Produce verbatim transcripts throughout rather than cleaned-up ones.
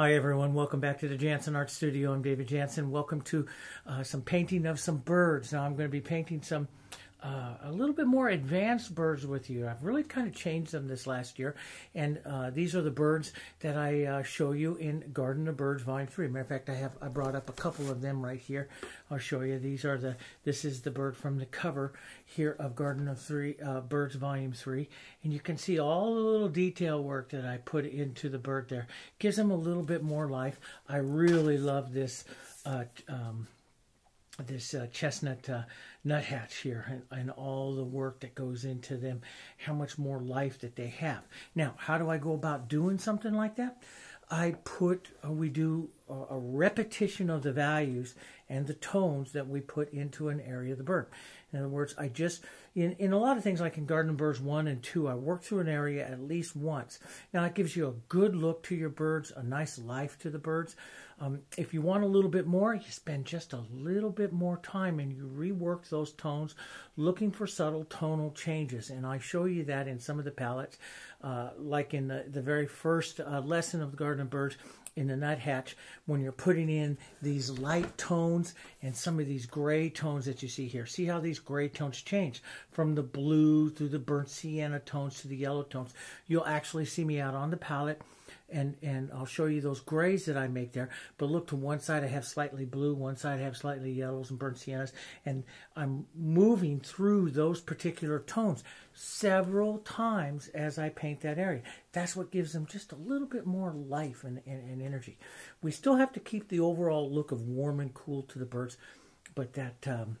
Hi everyone, welcome back to the Jansen Art Studio. I'm David Jansen. Welcome to uh, some painting of some birds. Now I'm going to be painting some uh, a little bit more advanced birds with you. I've really kind of changed them this last year, and uh, these are the birds that I uh, show you in Garden of Birds Volume Three. Matter of fact, I have I brought up a couple of them right here. I'll show you. These are the this is the bird from the cover here of Garden of Three uh, Birds Volume Three, and you can see all the little detail work that I put into the bird there. Gives them a little bit more life. I really love this uh, um, this uh, chestnut uh, nuthatch here, and, and all the work that goes into them, how much more life that they have. Now, how do I go about doing something like that? I put, uh, we do a, a repetition of the values and the tones that we put into an area of the bird. In other words, I just, in, in a lot of things like in Garden of Birds one and two, I work through an area at least once. Now, it gives you a good look to your birds, a nice life to the birds. Um, if you want a little bit more, you spend just a little bit more time and you rework those tones, looking for subtle tonal changes. And I show you that in some of the palettes, uh, like in the, the very first uh, lesson of the Garden of Birds, in the nuthatch, when you're putting in these light tones and some of these gray tones that you see here. See how these gray tones change from the blue through the burnt sienna tones to the yellow tones. You'll actually see me out on the palette, and, and I'll show you those grays that I make there. But look, to one side I have slightly blue, one side I have slightly yellows and burnt siennas, and I'm moving through those particular tones several times as I paint that area. That's what gives them just a little bit more life and, and, and energy. We still have to keep the overall look of warm and cool to the birds, but that um,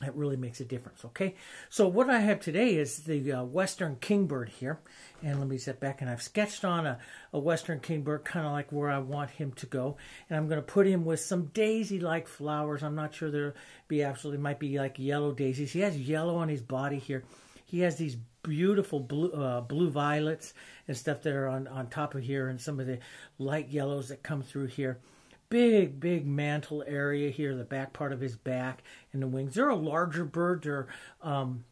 that really makes a difference, okay? So what I have today is the uh, Western Kingbird here. And let me set back, and I've sketched on a, a Western Kingbird, kind of like where I want him to go. And I'm going to put him with some daisy-like flowers. I'm not sure there'll be absolutely, might be like yellow daisies. He has yellow on his body here. He has these beautiful blue, uh, blue violets and stuff that are on, on top of here, and some of the light yellows that come through here. Big, big mantle area here, the back part of his back and the wings. They're a larger bird. They're, um,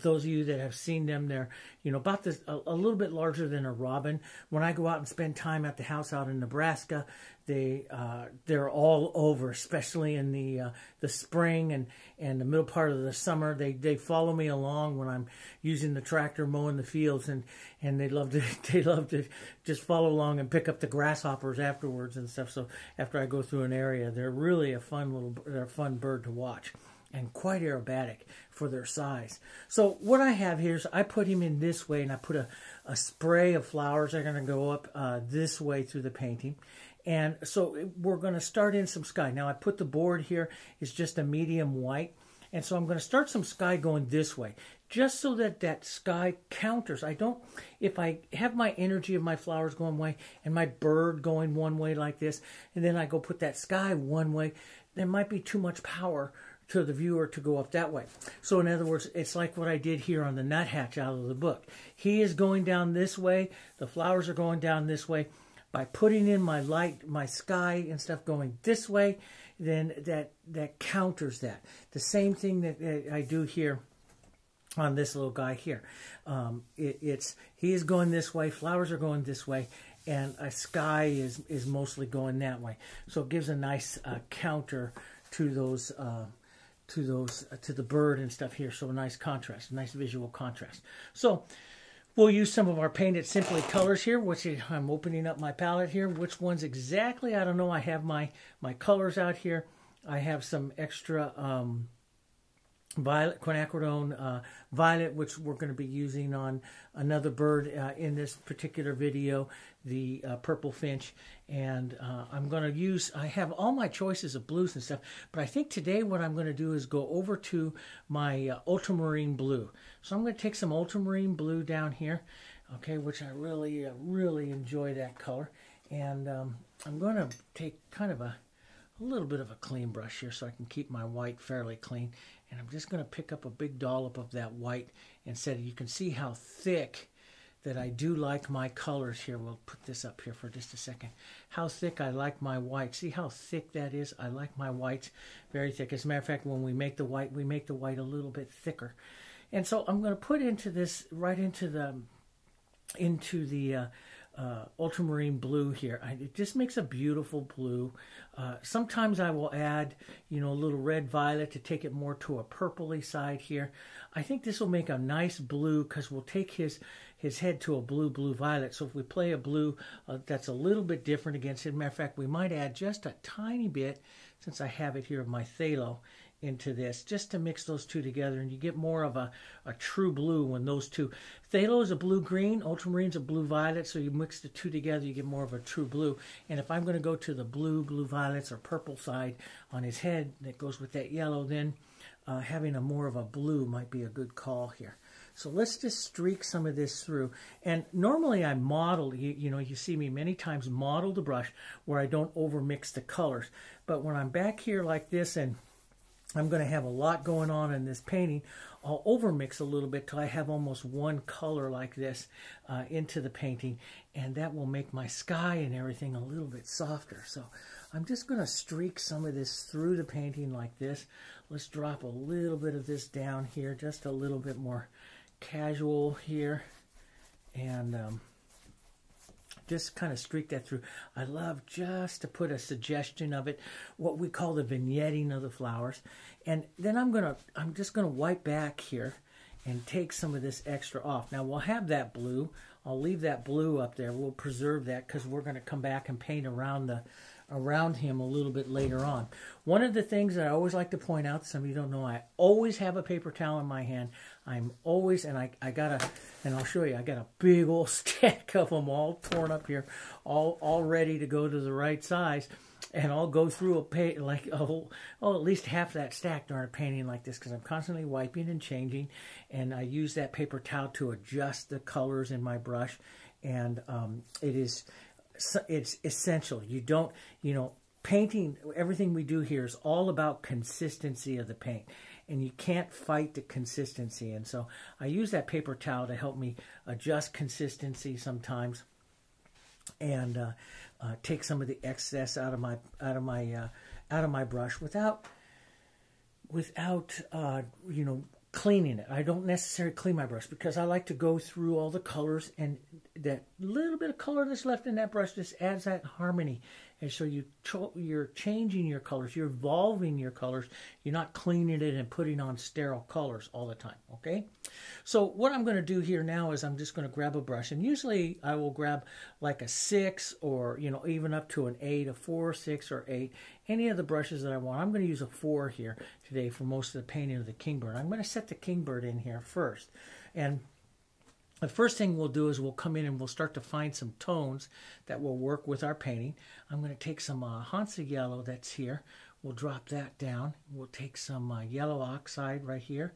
those of you that have seen them, they're, you know, about this, a, a little bit larger than a robin. When I go out and spend time at the house out in Nebraska, they, uh, they're all over, especially in the, uh, the spring and, and the middle part of the summer. They, they follow me along when I'm using the tractor mowing the fields, and, and they love to, they love to just follow along and pick up the grasshoppers afterwards and stuff. So after I go through an area, they're really a fun little, they're a fun bird to watch, and quite aerobatic for their size. So what I have here is I put him in this way, and I put a, a spray of flowers that are going to go up uh, this way through the painting. And so we're going to start in some sky. Now I put the board here, it's just a medium white. And so I'm going to start some sky going this way, just so that that sky counters. I don't, if I have my energy of my flowers going one way and my bird going one way like this, and then I go put that sky one way, there might be too much power to the viewer to go up that way. So in other words, it's like what I did here on the nuthatch out of the book. He is going down this way, the flowers are going down this way. By putting in my light, my sky and stuff going this way, then that, that counters that. The same thing that, that I do here on this little guy here. Um, it, it's, he is going this way, flowers are going this way, and a sky is, is mostly going that way. So it gives a nice uh, counter to those, uh, to those, uh, to the bird and stuff here. So a nice contrast, nice visual contrast. So we'll use some of our Paint It Simply colors here, which is, I'm opening up my palette here. Which ones exactly, I don't know. I have my, my colors out here. I have some extra um, violet, quinacridone uh, violet, which we're going to be using on another bird uh, in this particular video, the uh, purple finch. And uh, I'm going to use, I have all my choices of blues and stuff, but I think today what I'm going to do is go over to my uh, ultramarine blue. So I'm going to take some ultramarine blue down here, okay, which I really, uh, really enjoy that color. And um, I'm going to take kind of a, a little bit of a clean brush here so I can keep my white fairly clean. And I'm just going to pick up a big dollop of that white and set it. You can see how thick that I do like my colors here. We'll put this up here for just a second. How thick I like my white. See how thick that is? I like my whites very thick. As a matter of fact, when we make the white, we make the white a little bit thicker. And so I'm going to put into this, right into the, into the uh, uh, ultramarine blue here. I, it just makes a beautiful blue. Uh, sometimes I will add, you know, a little red violet to take it more to a purpley side here. I think this will make a nice blue because we'll take his his head to a blue, blue violet. So if we play a blue uh, that's a little bit different against it. Matter of fact, we might add just a tiny bit, since I have it here of my Thalo, into this, just to mix those two together, and you get more of a, a true blue when those two. Thalo is a blue-green, ultramarine's a blue-violet, so you mix the two together, you get more of a true blue. And if I'm going to go to the blue, blue-violets, or purple side on his head that goes with that yellow, then uh, having a more of a blue might be a good call here. So let's just streak some of this through. And normally I model, you, you know, you see me many times model the brush where I don't overmix the colors. But when I'm back here like this and I'm going to have a lot going on in this painting, I'll overmix a little bit till I have almost one color like this uh, into the painting, and that will make my sky and everything a little bit softer. So I'm just going to streak some of this through the painting like this. Let's drop a little bit of this down here, just a little bit more casual here, and um, just kind of streak that through. I love just to put a suggestion of it, what we call the vignetting of the flowers. And then I'm gonna, I'm just gonna wipe back here and take some of this extra off. Now we'll have that blue. I'll leave that blue up there. We'll preserve that because we're gonna come back and paint around the, around him a little bit later on. One of the things that I always like to point out, some of you don't know, I always have a paper towel in my hand. I'm always, and I, I got a, and I'll show you, I got a big old stack of them all torn up here, all, all ready to go to the right size. And I'll go through a paint, like a whole, oh, at least half that stack during a painting like this, because I'm constantly wiping and changing. And I use that paper towel to adjust the colors in my brush. And um, it is... So it's essential. You don't, you know, painting, everything we do here is all about consistency of the paint, and you can't fight the consistency. And so I use that paper towel to help me adjust consistency sometimes, and uh, uh, take some of the excess out of my out of my uh, out of my brush without without uh, you know, cleaning it. I don't necessarily clean my brush because I like to go through all the colors, and that little bit of color that's left in that brush just adds that harmony. And so you cho you're changing your colors, you're evolving your colors, you're not cleaning it and putting on sterile colors all the time, okay? So what I'm going to do here now is I'm just going to grab a brush, and usually I will grab like a six, or, you know, even up to an eight, a four, six, or eight, any of the brushes that I want. I'm going to use a four here today for most of the painting of the kingbird. I'm going to set the kingbird in here first, and the first thing we'll do is we'll come in and we'll start to find some tones that will work with our painting. I'm going to take some uh, Hansa Yellow that's here. We'll drop that down. We'll take some uh, Yellow Oxide right here.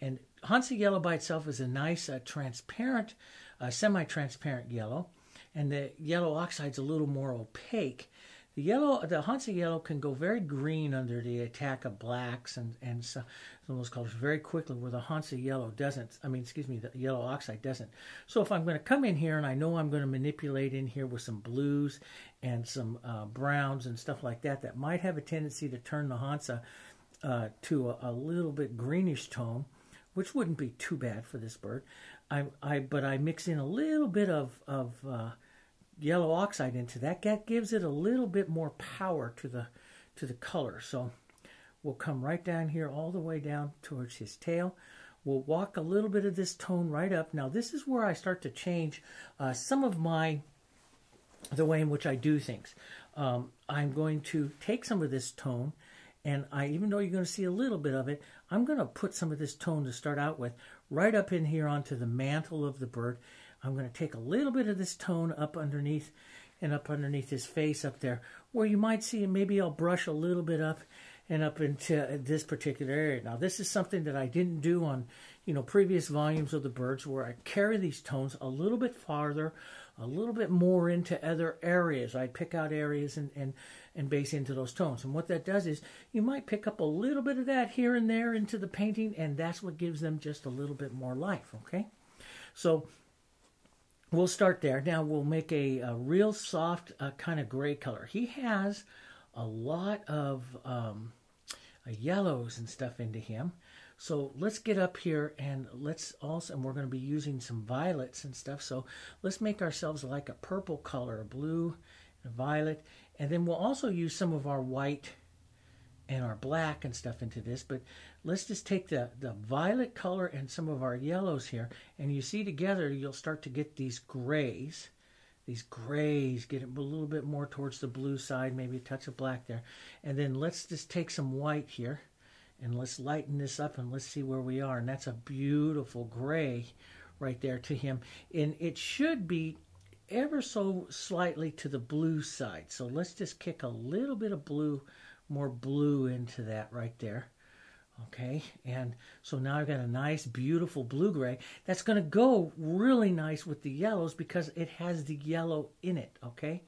And Hansa Yellow by itself is a nice uh, transparent, uh, semi-transparent yellow. And the Yellow Oxide's a little more opaque. The yellow, the Hansa Yellow can go very green under the attack of blacks and, and some of those colors very quickly, where the Hansa Yellow doesn't, I mean, excuse me, the Yellow Oxide doesn't. So if I'm going to come in here, and I know I'm going to manipulate in here with some blues and some uh, browns and stuff like that, that might have a tendency to turn the Hansa uh, to a, a little bit greenish tone, which wouldn't be too bad for this bird. I, I, but I mix in a little bit of, of, uh, Yellow Oxide into that. That gives it a little bit more power to the to the color. So we'll come right down here, all the way down towards his tail. We'll walk a little bit of this tone right up. Now this is where I start to change uh, some of my the way in which I do things. Um, I'm going to take some of this tone, and I, even though you're going to see a little bit of it, I'm going to put some of this tone to start out with right up in here onto the mantle of the bird. I'm going to take a little bit of this tone up underneath and up underneath his face up there, where you might see, and maybe I'll brush a little bit up and up into this particular area. Now, this is something that I didn't do on, you know, previous volumes of the birds, where I carry these tones a little bit farther, a little bit more into other areas. I pick out areas and, and, and base into those tones. And what that does is you might pick up a little bit of that here and there into the painting, and that's what gives them just a little bit more life, okay? So we'll start there. Now we'll make a, a real soft uh, kind of gray color. He has a lot of, um, yellows and stuff into him. So let's get up here and let's also, and we're going to be using some violets and stuff. So let's make ourselves like a purple color, a blue and a violet. And then we'll also use some of our white and our black and stuff into this. But let's just take the, the violet color and some of our yellows here. And you see together, you'll start to get these grays. These grays, get it a little bit more towards the blue side, maybe a touch of black there. And then let's just take some white here. And let's lighten this up and let's see where we are. And that's a beautiful gray right there to him. And it should be ever so slightly to the blue side. So let's just kick a little bit of blue, more blue into that right there. Okay, and so now I've got a nice, beautiful blue-gray. That's going to go really nice with the yellows because it has the yellow in it, okay?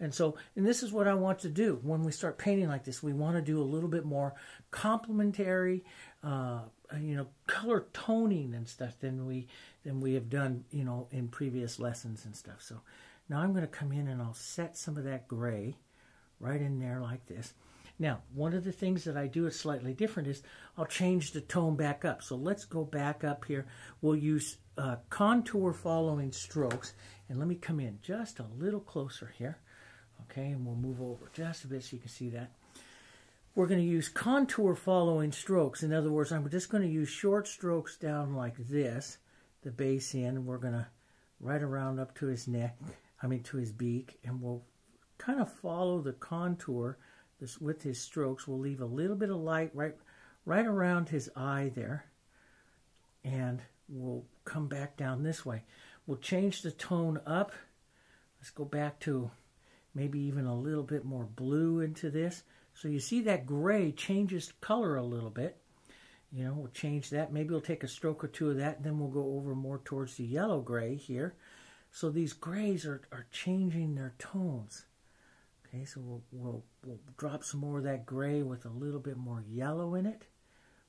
And so, and this is what I want to do. When we start painting like this, we want to do a little bit more complementary, uh, you know, color toning and stuff than we, than we have done, you know, in previous lessons and stuff. So now I'm going to come in and I'll set some of that gray right in there like this. Now, one of the things that I do is slightly different is I'll change the tone back up. So let's go back up here. We'll use uh, contour following strokes. And let me come in just a little closer here. Okay, and we'll move over just a bit so you can see that. We're going to use contour following strokes. In other words, I'm just going to use short strokes down like this, the base end. And we're going to right around up to his neck, I mean to his beak. And we'll kind of follow the contour. This, with his strokes, we'll leave a little bit of light right, right around his eye there, and we'll come back down this way. We'll change the tone up. Let's go back to maybe even a little bit more blue into this. So you see that gray changes color a little bit. You know, we'll change that. Maybe we'll take a stroke or two of that, and then we'll go over more towards the yellow gray here. So these grays are, are changing their tones. Okay, so we'll, we'll, we'll drop some more of that gray with a little bit more yellow in it.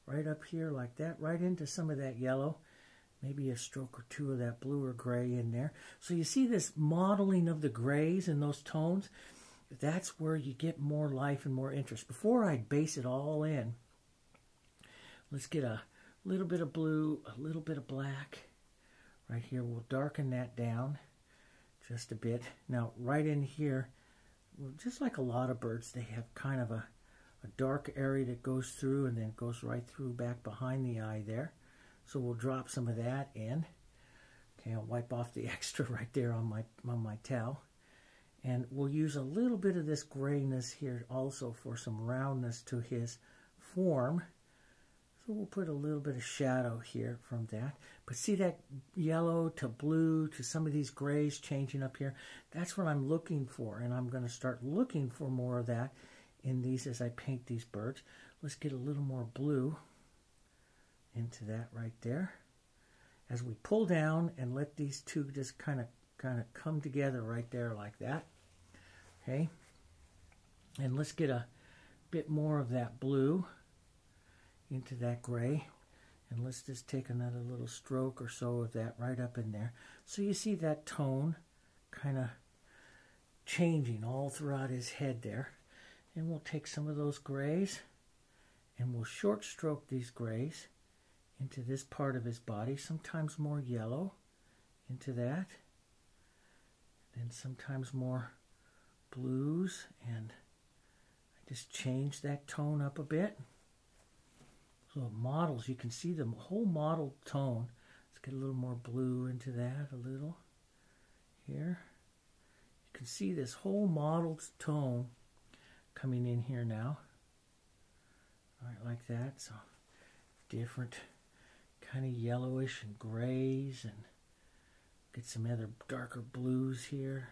Right up here like that, right into some of that yellow. Maybe a stroke or two of that blue or gray in there. So you see this modeling of the grays and those tones. That's where you get more life and more interest. Before I base it all in, let's get a little bit of blue, a little bit of black. Right here, we'll darken that down just a bit. Now, right in here, just like a lot of birds, they have kind of a, a dark area that goes through and then goes right through back behind the eye there. So we'll drop some of that in. Okay, I'll wipe off the extra right there on my, on my towel. And we'll use a little bit of this grayness here also for some roundness to his form. So we'll put a little bit of shadow here from that. But see that yellow to blue to some of these grays changing up here? That's what I'm looking for. And I'm going to start looking for more of that in these as I paint these birds. Let's get a little more blue into that right there. As we pull down and let these two just kind of kind of come together right there like that. Okay. And let's get a bit more of that blue into that gray, and let's just take another little stroke or so of that right up in there. So you see that tone kind of changing all throughout his head there. And we'll take some of those grays and we'll short stroke these grays into this part of his body, sometimes more yellow into that, then sometimes more blues, and I just change that tone up a bit. So models, you can see the whole model tone. Let's get a little more blue into that, a little here. You can see this whole modeled tone coming in here now. All right, like that. So different kind of yellowish and grays, and get some other darker blues here.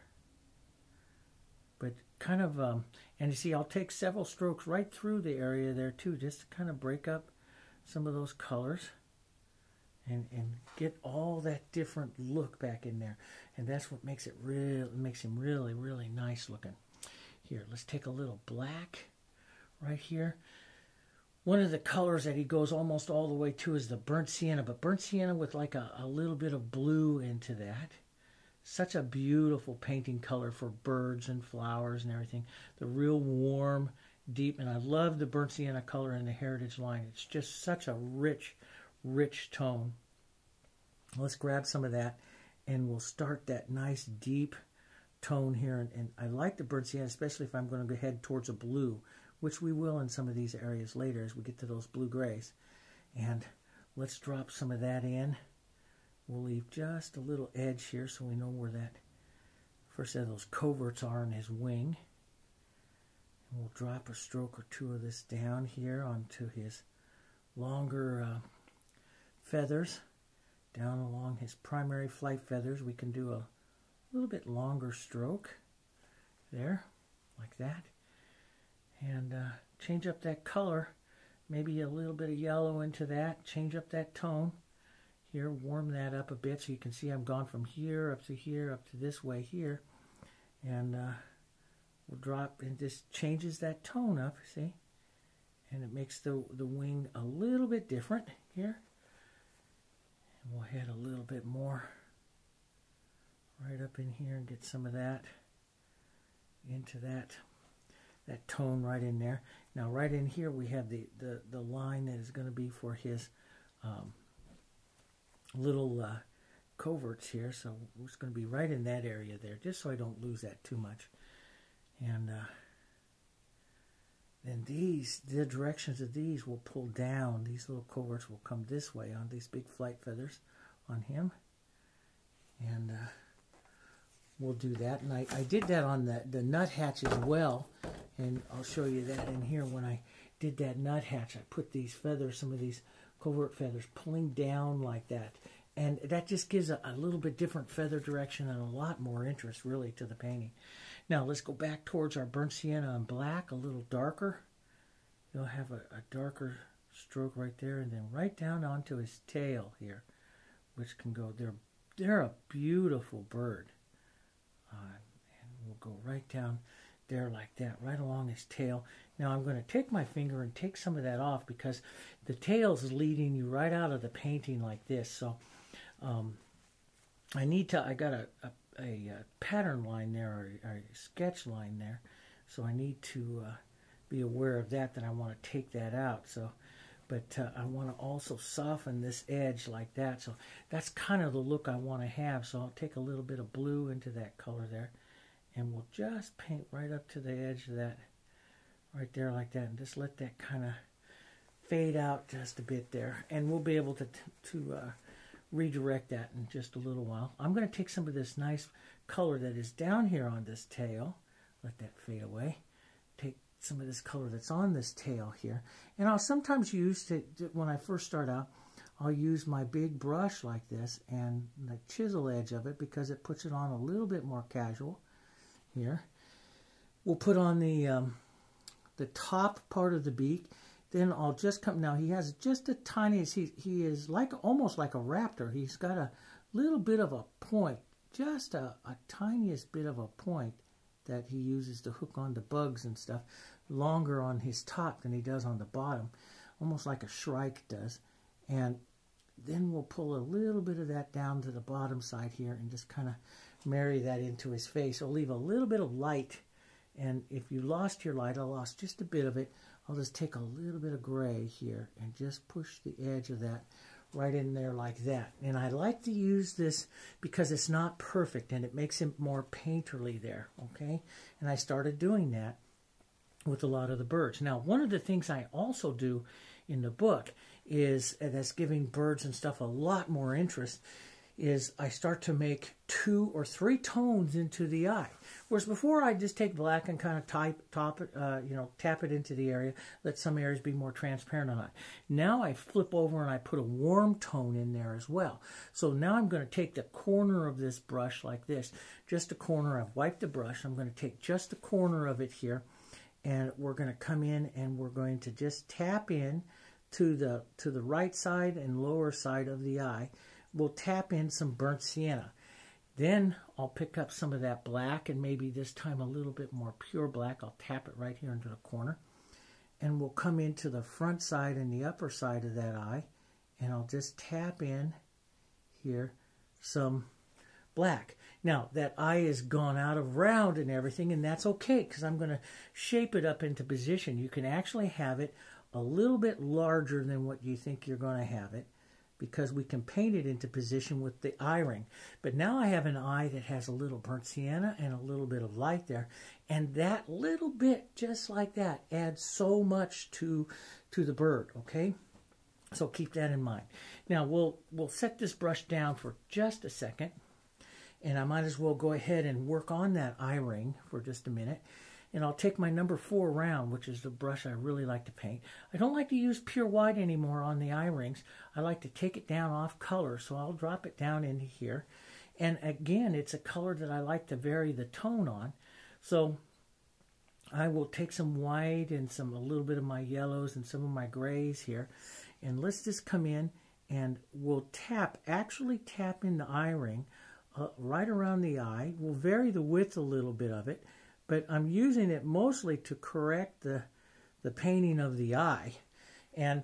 But kind of, um, and you see, I'll take several strokes right through the area there too, just to kind of break up some of those colors and and get all that different look back in there. And that's what makes it real, makes him really, really nice looking. Here, let's take a little black right here. One of the colors that he goes almost all the way to is the burnt sienna, but burnt sienna with like a, a little bit of blue into that. Such a beautiful painting color for birds and flowers and everything. The real warm deep, and I love the burnt sienna color in the Heritage line. It's just such a rich, rich tone. Let's grab some of that, and we'll start that nice deep tone here. And, and I like the burnt sienna, especially if I'm going to head towards a blue, which we will in some of these areas later as we get to those blue grays. And let's drop some of that in. We'll leave just a little edge here so we know where that first set of those coverts are in his wing. And we'll drop a stroke or two of this down here onto his longer uh, feathers, down along his primary flight feathers. We can do a little bit longer stroke there, like that. And uh, change up that color, maybe a little bit of yellow into that, change up that tone here, warm that up a bit so you can see I'm gone from here up to here, up to this way here. And uh, we'll drop, and this changes that tone up, see? And it makes the, the wing a little bit different here. And we'll head a little bit more right up in here and get some of that into that that tone right in there. Now right in here we have the, the, the line that is going to be for his um, little uh, coverts here. So it's going to be right in that area there, just so I don't lose that too much. And uh, then these, the directions of these will pull down. These little coverts will come this way on these big flight feathers on him. And uh, we'll do that. And I, I did that on the, the nuthatch as well. And I'll show you that in here. When I did that nuthatch, I put these feathers, some of these covert feathers, pulling down like that. And that just gives a, a little bit different feather direction and a lot more interest, really, to the painting. Now, let's go back towards our burnt sienna and black, a little darker. You'll have a, a darker stroke right there. And then right down onto his tail here, which can go there. They're a beautiful bird. Uh, and we'll go right down there like that, right along his tail. Now I'm going to take my finger and take some of that off because the tail's leading you right out of the painting like this. So um, I need to, I got a, a, a pattern line there, or, or a sketch line there. So I need to uh, be aware of that, that I want to take that out. So, but uh, I want to also soften this edge like that. So that's kind of the look I want to have. So I'll take a little bit of blue into that color there. And we'll just paint right up to the edge of that, right there like that. And just let that kind of fade out just a bit there. And we'll be able to, to uh, redirect that in just a little while. I'm going to take some of this nice color that is down here on this tail. Let that fade away. Take some of this color that's on this tail here. And I'll sometimes use it, when I first start out, I'll use my big brush like this and the chisel edge of it because it puts it on a little bit more casual. Here we'll put on the um, the top part of the beak. Then I'll just come, now he has just a tiny, he, he is like almost like a raptor. He's got a little bit of a point, just a, a tiniest bit of a point that he uses to hook on the bugs and stuff, longer on his top than he does on the bottom, almost like a shrike does. And then we'll pull a little bit of that down to the bottom side here and just kind of marry that into his face. I'll leave a little bit of light, and if you lost your light, I lost just a bit of it. I'll just take a little bit of gray here and just push the edge of that right in there like that. And I like to use this because it's not perfect and it makes it more painterly there, okay? And I started doing that with a lot of the birds. Now, one of the things I also do in the book is, and that's giving birds and stuff a lot more interest, is I start to make two or three tones into the eye. Whereas before I just take black and kind of type, top it, uh, you know, tap it into the area, let some areas be more transparent on it. Now I flip over and I put a warm tone in there as well. So now I'm going to take the corner of this brush like this, just a corner. I've wiped the brush. I'm going to take just the corner of it here, and we're going to come in and we're going to just tap in to the to the right side and lower side of the eye. We'll tap in some burnt sienna. Then I'll pick up some of that black, and maybe this time a little bit more pure black. I'll tap it right here into the corner. And we'll come into the front side and the upper side of that eye. And I'll just tap in here some black. Now, that eye is gone out of round and everything, and that's okay, because I'm going to shape it up into position. You can actually have it a little bit larger than what you think you're going to have it, because we can paint it into position with the eye ring. But now I have an eye that has a little burnt sienna and a little bit of light there, and that little bit, just like that, adds so much to, to the bird, okay? So keep that in mind. Now, we'll, we'll set this brush down for just a second, and I might as well go ahead and work on that eye ring for just a minute. And I'll take my number four round, which is the brush I really like to paint. I don't like to use pure white anymore on the eye rings. I like to take it down off color, so I'll drop it down into here. And again, it's a color that I like to vary the tone on. So I will take some white and some a little bit of my yellows and some of my grays here. And let's just come in and we'll tap, actually tap in the eye ring uh, right around the eye. We'll vary the width a little bit of it. But I'm using it mostly to correct the, the painting of the eye. And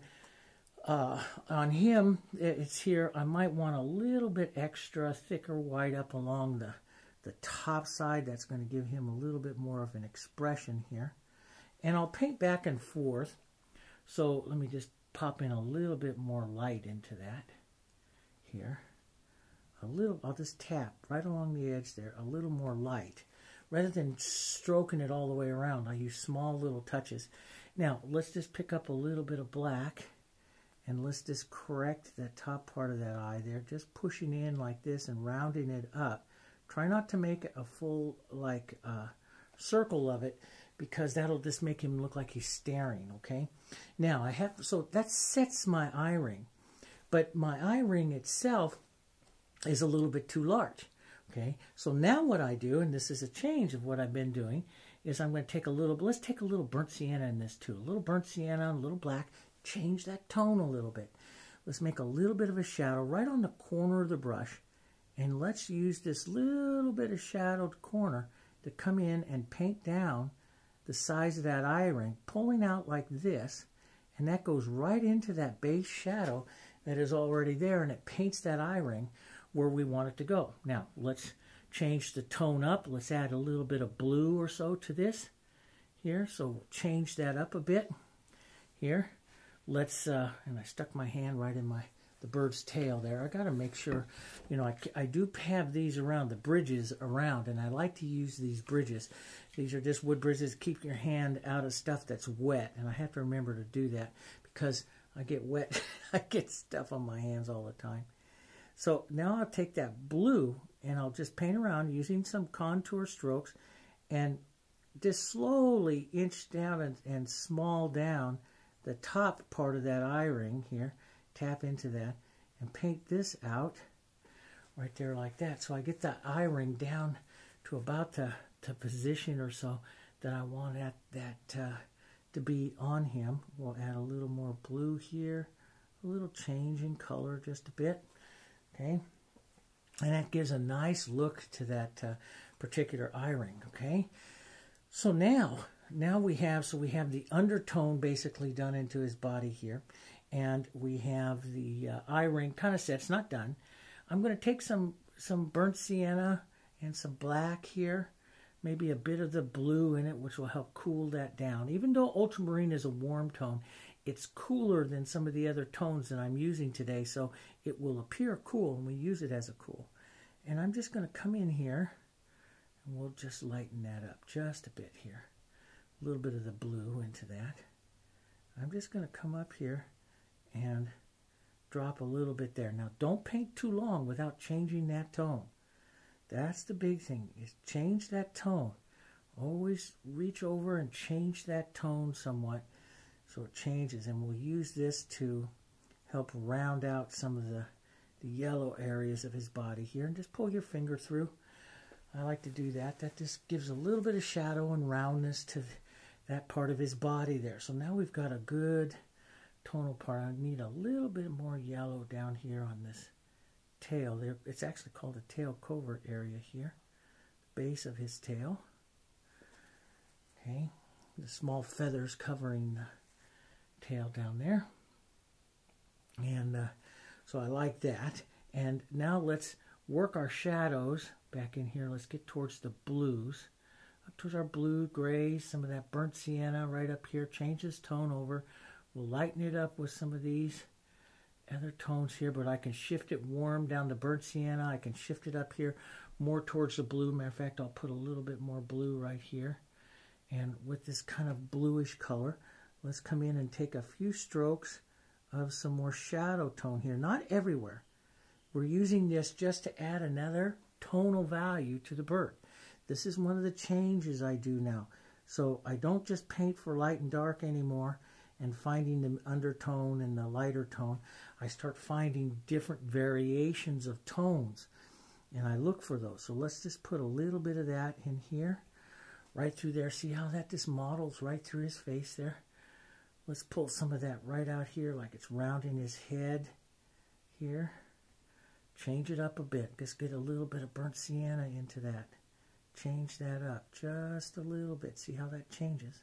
uh, on him, it's here, I might want a little bit extra thicker white up along the, the top side. That's going to give him a little bit more of an expression here. And I'll paint back and forth. So let me just pop in a little bit more light into that here. A little, I'll just tap right along the edge there, a little more light. Rather than stroking it all the way around, I use small little touches. Now, let's just pick up a little bit of black, and let's just correct the top part of that eye there, just pushing in like this and rounding it up. Try not to make a full, like, uh, circle of it, because that'll just make him look like he's staring, okay? Now, I have, so that sets my eye ring, but my eye ring itself is a little bit too large. Okay, so now what I do, and this is a change of what I've been doing, is I'm going to take a little, let's take a little burnt sienna in this too. A little burnt sienna, a little black, change that tone a little bit. Let's make a little bit of a shadow right on the corner of the brush, and let's use this little bit of shadowed corner to come in and paint down the size of that eye ring, pulling out like this, and that goes right into that base shadow that is already there, and it paints that eye ring where we want it to go. Now, let's change the tone up. Let's add a little bit of blue or so to this here. So we'll change that up a bit here. Let's, uh, and I stuck my hand right in my the bird's tail there. I got to make sure, you know, I, I do have these around, the bridges around, and I like to use these bridges. These are just wood bridges. Keep your hand out of stuff that's wet, and I have to remember to do that because I get wet. I get stuff on my hands all the time. So now I'll take that blue and I'll just paint around using some contour strokes and just slowly inch down and, and small down the top part of that eye ring here. Tap into that and paint this out right there like that. So I get that eye ring down to about the, the position or so that I want that, that uh, to be on him. We'll add a little more blue here, a little change in color just a bit. Okay, and that gives a nice look to that uh, particular eye ring, okay? So now, now we have, so we have the undertone basically done into his body here, and we have the uh, eye ring kind of set's not done. I'm going to take some, some burnt sienna and some black here, maybe a bit of the blue in it, which will help cool that down. Even though ultramarine is a warm tone, it's cooler than some of the other tones that I'm using today, so it will appear cool when we use it as a cool. And I'm just going to come in here, and we'll just lighten that up just a bit here. A little bit of the blue into that. I'm just going to come up here and drop a little bit there. Now, don't paint too long without changing that tone. That's the big thing, is change that tone. Always reach over and change that tone somewhat. So it changes, and we'll use this to help round out some of the, the yellow areas of his body here. And just pull your finger through. I like to do that. That just gives a little bit of shadow and roundness to that part of his body there. So now we've got a good tonal part. I need a little bit more yellow down here on this tail there. It's actually called a tail covert area here, the base of his tail. Okay, the small feathers covering the tail down there, and uh, so I like that. And now let's work our shadows back in here. Let's get towards the blues, up towards our blue, gray, some of that burnt sienna right up here. Change this tone over. We'll lighten it up with some of these other tones here, but I can shift it warm down to burnt sienna. I can shift it up here more towards the blue. Matter of fact, I'll put a little bit more blue right here. And with this kind of bluish color, let's come in and take a few strokes of some more shadow tone here. Not everywhere. We're using this just to add another tonal value to the bird. This is one of the changes I do now. So I don't just paint for light and dark anymore and finding the undertone and the lighter tone. I start finding different variations of tones, and I look for those. So let's just put a little bit of that in here, right through there. See how that just models right through his face there? Let's pull some of that right out here like it's rounding his head here. Change it up a bit. Just get a little bit of burnt sienna into that. Change that up just a little bit. See how that changes?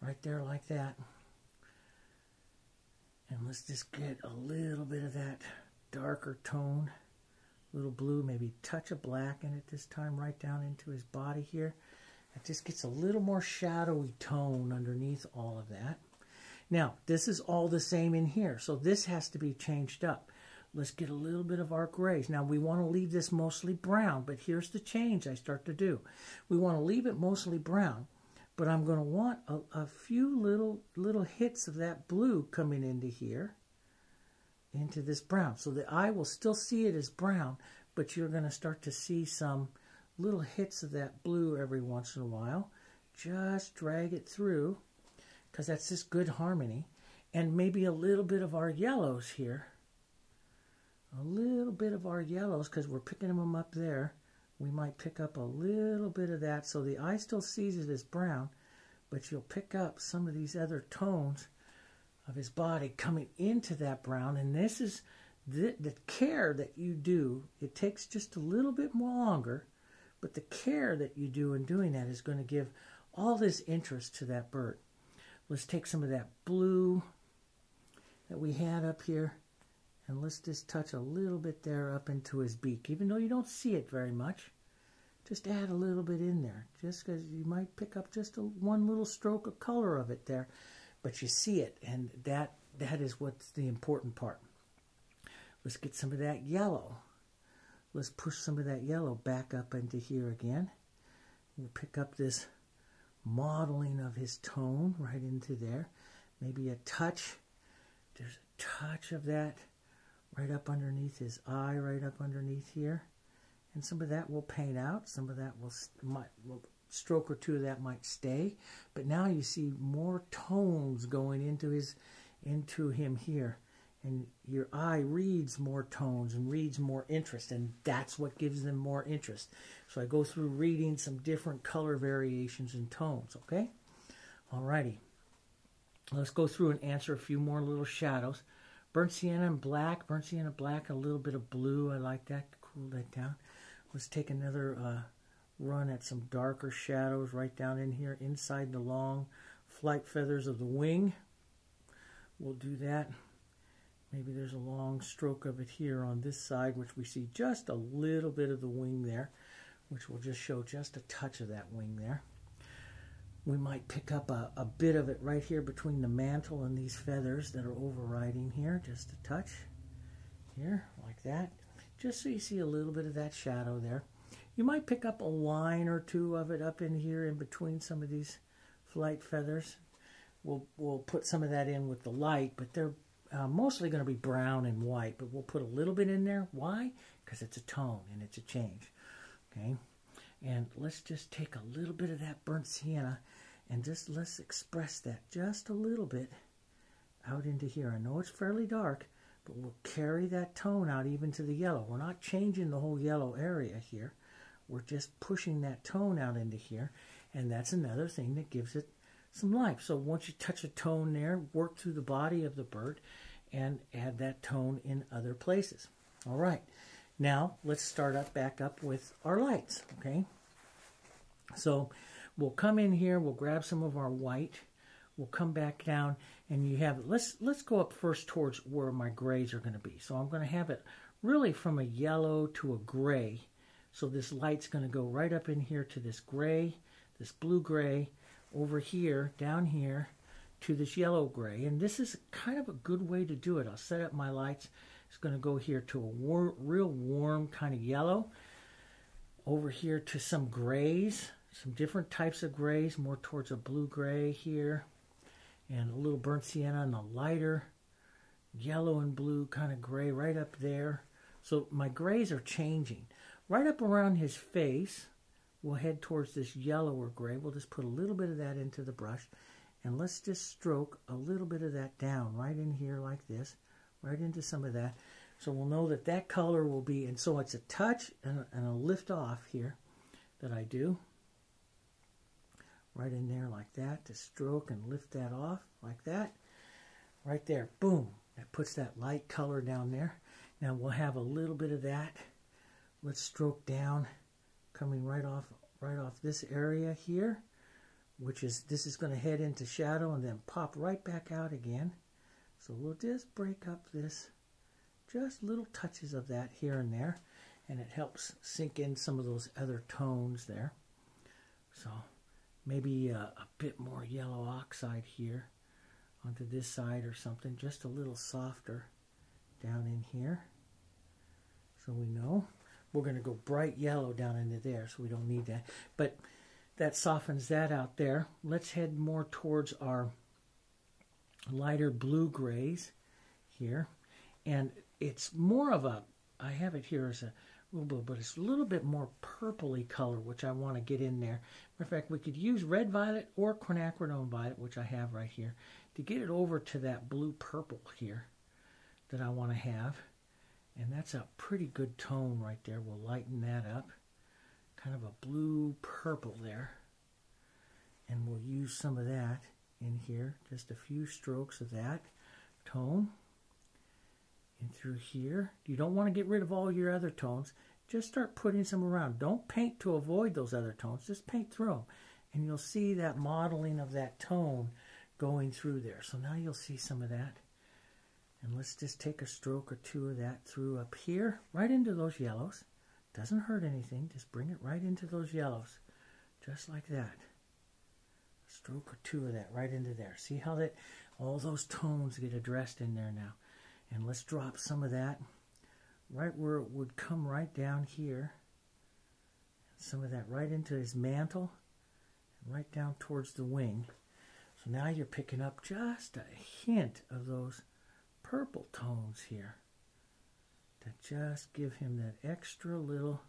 Right there like that. And let's just get a little bit of that darker tone, a little blue, maybe touch of black in it this time, right down into his body here. It just gets a little more shadowy tone underneath all of that. Now, this is all the same in here, so this has to be changed up. Let's get a little bit of our grays. Now, we want to leave this mostly brown, but here's the change I start to do. We want to leave it mostly brown, but I'm going to want a, a few little little hits of that blue coming into here, into this brown. So the eye will still see it as brown, but you're going to start to see some little hits of that blue every once in a while. Just drag it through, because that's just good harmony. And maybe a little bit of our yellows here. A little bit of our yellows, because we're picking them up there. We might pick up a little bit of that, so the eye still sees it as brown, but you'll pick up some of these other tones of his body coming into that brown. And this is the, the care that you do. It takes just a little bit more longer, but the care that you do in doing that is going to give all this interest to that bird. Let's take some of that blue that we had up here, and let's just touch a little bit there up into his beak. Even though you don't see it very much, just add a little bit in there. Just because you might pick up just a, one little stroke of color of it there, but you see it, and that that is what's the important part. Let's get some of that yellow. Let's push some of that yellow back up into here again. We'll pick up this modeling of his tone right into there. Maybe a touch. There's a touch of that right up underneath his eye, right up underneath here. And some of that will paint out. Some of that will, might, will stroke or two of that might stay. But now you see more tones going into his, into him here. And your eye reads more tones and reads more interest, and that's what gives them more interest. So I go through reading some different color variations and tones, okay? Alrighty. Let's go through and answer a few more little shadows. Burnt sienna and black. Burnt sienna black, a little bit of blue. I like that. Cool that down. Let's take another uh, run at some darker shadows right down in here inside the long flight feathers of the wing. We'll do that. Maybe there's a long stroke of it here on this side, which we see just a little bit of the wing there, which will just show just a touch of that wing there. We might pick up a, a bit of it right here between the mantle and these feathers that are overriding here, just a touch here, like that, just so you see a little bit of that shadow there. You might pick up a line or two of it up in here in between some of these flight feathers. We'll, we'll put some of that in with the light, but they're Uh, mostly going to be brown and white, but we'll put a little bit in there. Why? Because it's a tone and it's a change. Okay, and let's just take a little bit of that burnt sienna and just let's express that just a little bit out into here. I know it's fairly dark, but we'll carry that tone out even to the yellow. We're not changing the whole yellow area here. We're just pushing that tone out into here, and that's another thing that gives it some life. So once you touch a tone there, work through the body of the bird and add that tone in other places. All right, now let's start up back up with our lights. Okay, so we'll come in here, we'll grab some of our white, we'll come back down, and you have, let's let's go up first towards where my grays are going to be. So I'm going to have it really from a yellow to a gray. So this light's going to go right up in here to this gray, this blue-gray, over here, down here, to this yellow-gray. And this is kind of a good way to do it. I'll set up my lights. It's going to go here to a war- real warm kind of yellow, over here to some grays, some different types of grays, more towards a blue-gray here, and a little burnt sienna on the lighter yellow and blue kind of gray right up there. So my grays are changing. Right up around his face, we'll head towards this yellower gray. We'll just put a little bit of that into the brush, and let's just stroke a little bit of that down right in here like this, right into some of that. So we'll know that that color will be, and so it's a touch and a, and a lift off here that I do. Right in there like that, to stroke and lift that off like that. Right there, boom. That puts that light color down there. Now we'll have a little bit of that. Let's stroke down, coming right off, right off this area here, which is, this is going to head into shadow and then pop right back out again. So we'll just break up this, just little touches of that here and there, and it helps sink in some of those other tones there. So maybe a, a bit more yellow oxide here onto this side or something, just a little softer down in here. So we know we're going to go bright yellow down into there, so we don't need that, but that softens that out there. Let's head more towards our lighter blue grays here, and it's more of a, I have it here as a little bit, but it's a little bit more purpley color, which I want to get in there. Matter of fact, we could use red violet or quinacridone violet, which I have right here, to get it over to that blue purple here that I want to have. And that's a pretty good tone right there. We'll lighten that up. Kind of a blue purple there. And we'll use some of that in here. Just a few strokes of that tone. And through here. You don't want to get rid of all your other tones. Just start putting some around. Don't paint to avoid those other tones. Just paint through them. And you'll see that modeling of that tone going through there. So now you'll see some of that. And let's just take a stroke or two of that through up here, right into those yellows. Doesn't hurt anything, just bring it right into those yellows, just like that. A stroke or two of that right into there. See how that all those tones get addressed in there now. And let's drop some of that right where it would come right down here. Some of that right into his mantle, and right down towards the wing. So now you're picking up just a hint of those purple tones here that just give him that extra little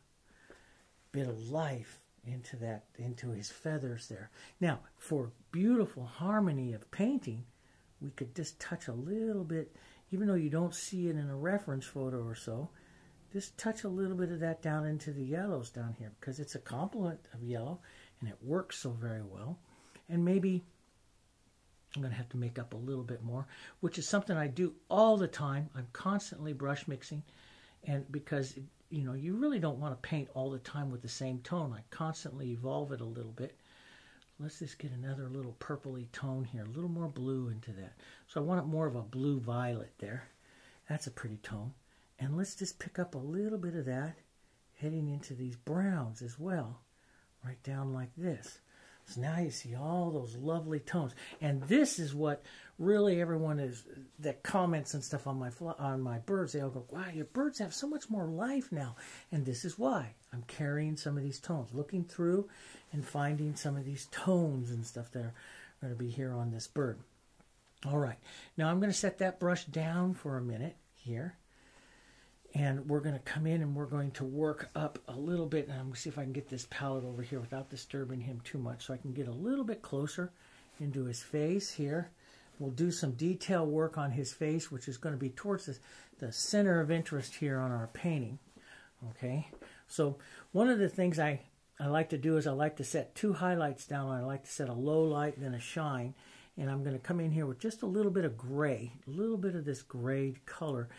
bit of life into that, into his feathers there. Now, for beautiful harmony of painting, we could just touch a little bit, even though you don't see it in a reference photo or so, just touch a little bit of that down into the yellows down here, because it's a complement of yellow and it works so very well. And maybe I'm going to have to make up a little bit more, which is something I do all the time. I'm constantly brush mixing, and because, you know, you really don't want to paint all the time with the same tone. I constantly evolve it a little bit. Let's just get another little purpley tone here, a little more blue into that. So I want it more of a blue-violet there. That's a pretty tone. And let's just pick up a little bit of that, heading into these browns as well, right down like this. So now you see all those lovely tones, and this is what really everyone is that comments and stuff on my on my birds. They all go, "Wow, your birds have so much more life now," and this is why I'm carrying some of these tones, looking through, and finding some of these tones and stuff that are going to be here on this bird. All right, now I'm going to set that brush down for a minute here, and we're going to come in and we're going to work up a little bit. And I'm going to see if I can get this palette over here without disturbing him too much, so I can get a little bit closer into his face here. We'll do some detail work on his face, which is going to be towards the, the center of interest here on our painting. Okay, so one of the things I, I like to do is I like to set two highlights down. I like to set a low light and then a shine. And I'm going to come in here with just a little bit of gray, a little bit of this gray color.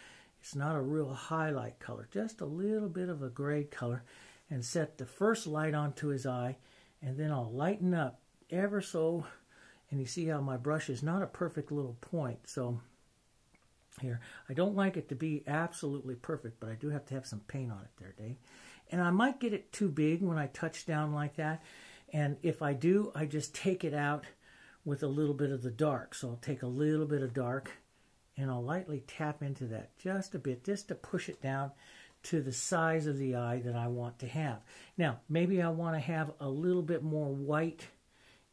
It's not a real highlight color, just a little bit of a gray color, and set the first light onto his eye, and then I'll lighten up ever so, and you see how my brush is not a perfect little point, so here. I don't like it to be absolutely perfect, but I do have to have some paint on it there, Dave. And I might get it too big when I touch down like that. And if I do, I just take it out with a little bit of the dark. So I'll take a little bit of dark and I'll lightly tap into that just a bit, just to push it down to the size of the eye that I want to have. Now, maybe I want to have a little bit more white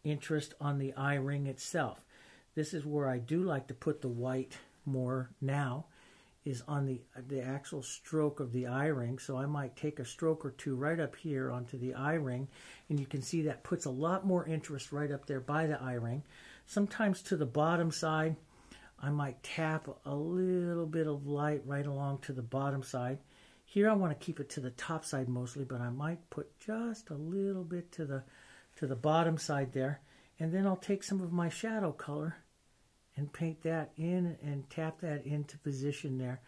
interest on the eye ring itself. This is where I do like to put the white more now, is on the, the actual stroke of the eye ring. So I might take a stroke or two right up here onto the eye ring, and you can see that puts a lot more interest right up there by the eye ring. Sometimes to the bottom side, I might tap a little bit of light right along to the bottom side. Here I want to keep it to the top side mostly, but I might put just a little bit to the, to the bottom side there. And then I'll take some of my shadow color and paint that in and tap that into position there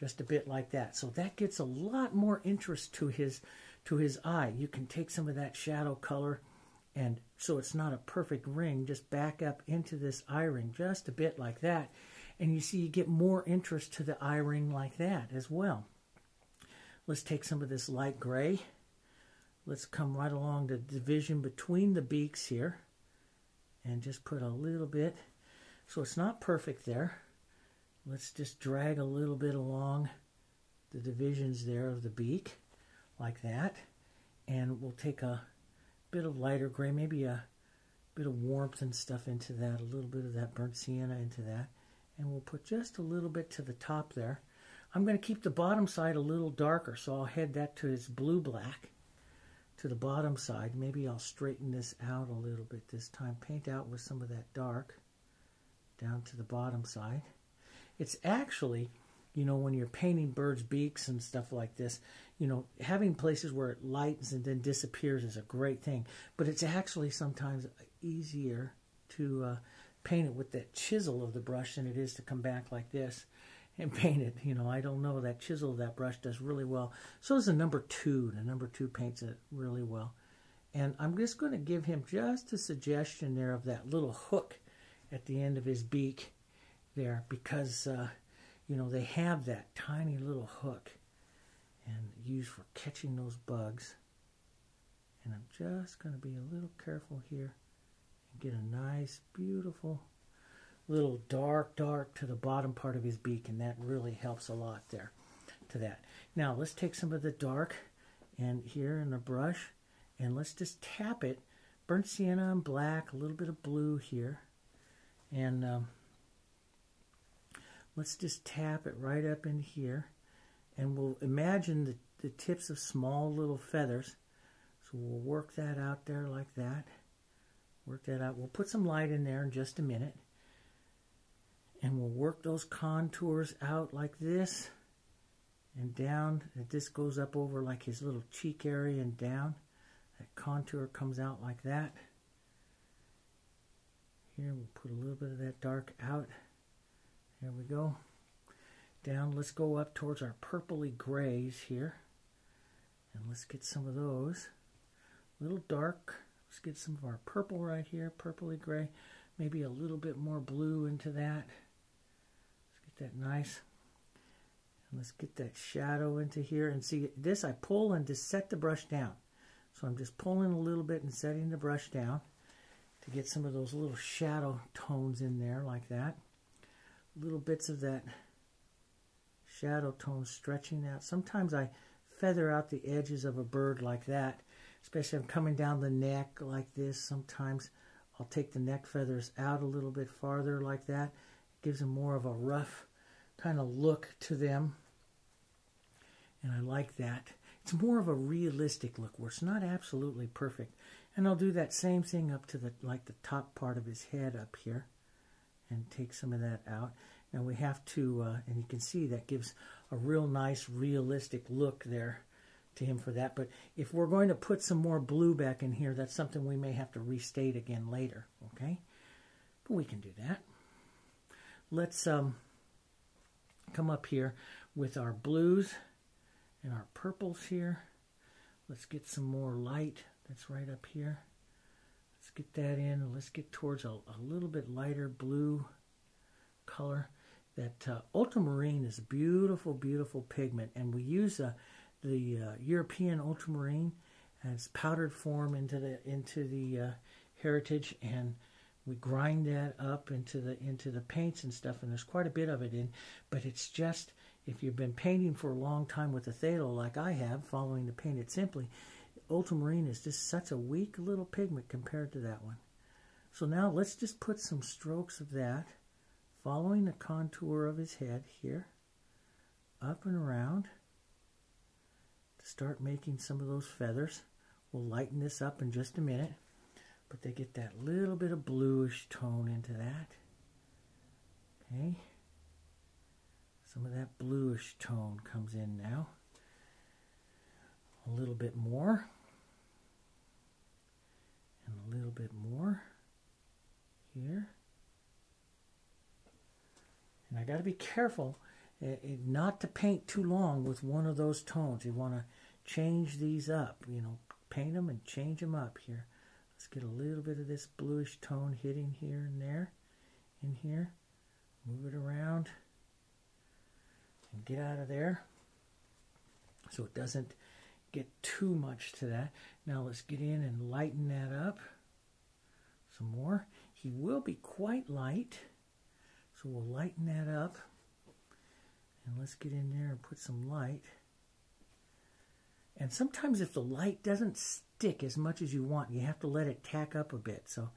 just a bit like that. So that gets a lot more interest to his, to his eye. You can take some of that shadow color, and so it's not a perfect ring, just back up into this eye ring just a bit like that. And you see you get more interest to the eye ring like that as well. Let's take some of this light gray. Let's come right along the division between the beaks here and just put a little bit. So it's not perfect there. Let's just drag a little bit along the divisions there of the beak like that. And we'll take a bit of lighter gray, maybe a bit of warmth and stuff into that, a little bit of that burnt sienna into that. And we'll put just a little bit to the top there. I'm going to keep the bottom side a little darker, so I'll head that to its blue-black to the bottom side. Maybe I'll straighten this out a little bit this time. Paint out with some of that dark down to the bottom side. It's actually, you know, when you're painting birds' beaks and stuff like this, you know, having places where it lightens and then disappears is a great thing. But it's actually sometimes easier to uh, paint it with that chisel of the brush than it is to come back like this and paint it. You know, I don't know, that chisel of that brush does really well. So does the number two. The number two paints it really well. And I'm just going to give him just a suggestion there of that little hook at the end of his beak there, because uh, you know, they have that tiny little hook and used for catching those bugs. And I'm just going to be a little careful here and get a nice beautiful little dark dark to the bottom part of his beak, and that really helps a lot there to that. Now let's take some of the dark and here in the brush, and let's just tap it, burnt sienna and black, a little bit of blue here. And um, let's just tap it right up in here. And we'll imagine the, the tips of small little feathers. So we'll work that out there like that. Work that out. We'll put some light in there in just a minute. And we'll work those contours out like this. And down. This goes up over like his little cheek area and down. That contour comes out like that. Here, we'll put a little bit of that dark out. There we go. Down, let's go up towards our purpley grays here. And let's get some of those. A little dark. Let's get some of our purple right here, purpley gray. Maybe a little bit more blue into that. Let's get that nice. And let's get that shadow into here. And see, this I pull and just set the brush down. So I'm just pulling a little bit and setting the brush down to get some of those little shadow tones in there like that. Little bits of that shadow tone stretching out. Sometimes I feather out the edges of a bird like that, especially if I'm coming down the neck like this. Sometimes I'll take the neck feathers out a little bit farther like that. It gives them more of a rough kind of look to them. And I like that. It's more of a realistic look where it's not absolutely perfect. And I'll do that same thing up to the, like the top part of his head up here, and take some of that out. Now we have to, uh, and you can see that gives a real nice realistic look there to him for that. But if we're going to put some more blue back in here, that's something we may have to restate again later, okay? But we can do that. Let's um, come up here with our blues and our purples here. Let's get some more light. That's right up here. Let's get that in. Let's get towards a, a little bit lighter blue color. that uh, ultramarine is a beautiful, beautiful pigment, and we use uh, the uh, European ultramarine as powdered form into the into the uh, Heritage, and we grind that up into the into the paints and stuff. And there's quite a bit of it in, but it's just, if you've been painting for a long time with the Thalo, like I have, following the Paint It Simply, ultramarine is just such a weak little pigment compared to that one. So now let's just put some strokes of that, following the contour of his head here, up and around, to start making some of those feathers. We'll lighten this up in just a minute, but they get that little bit of bluish tone into that. Okay. Some of that bluish tone comes in now. A little bit more. And a little bit more here. And I got to be careful not to paint too long with one of those tones. You want to change these up, you know, paint them and change them up here. Let's get a little bit of this bluish tone hitting here and there, in here. Move it around. And get out of there so it doesn't get too much to that. Now let's get in and lighten that up some more. He will be quite light, so we'll lighten that up, and let's get in there and put some light. And sometimes if the light doesn't stick as much as you want, you have to let it tack up a bit, so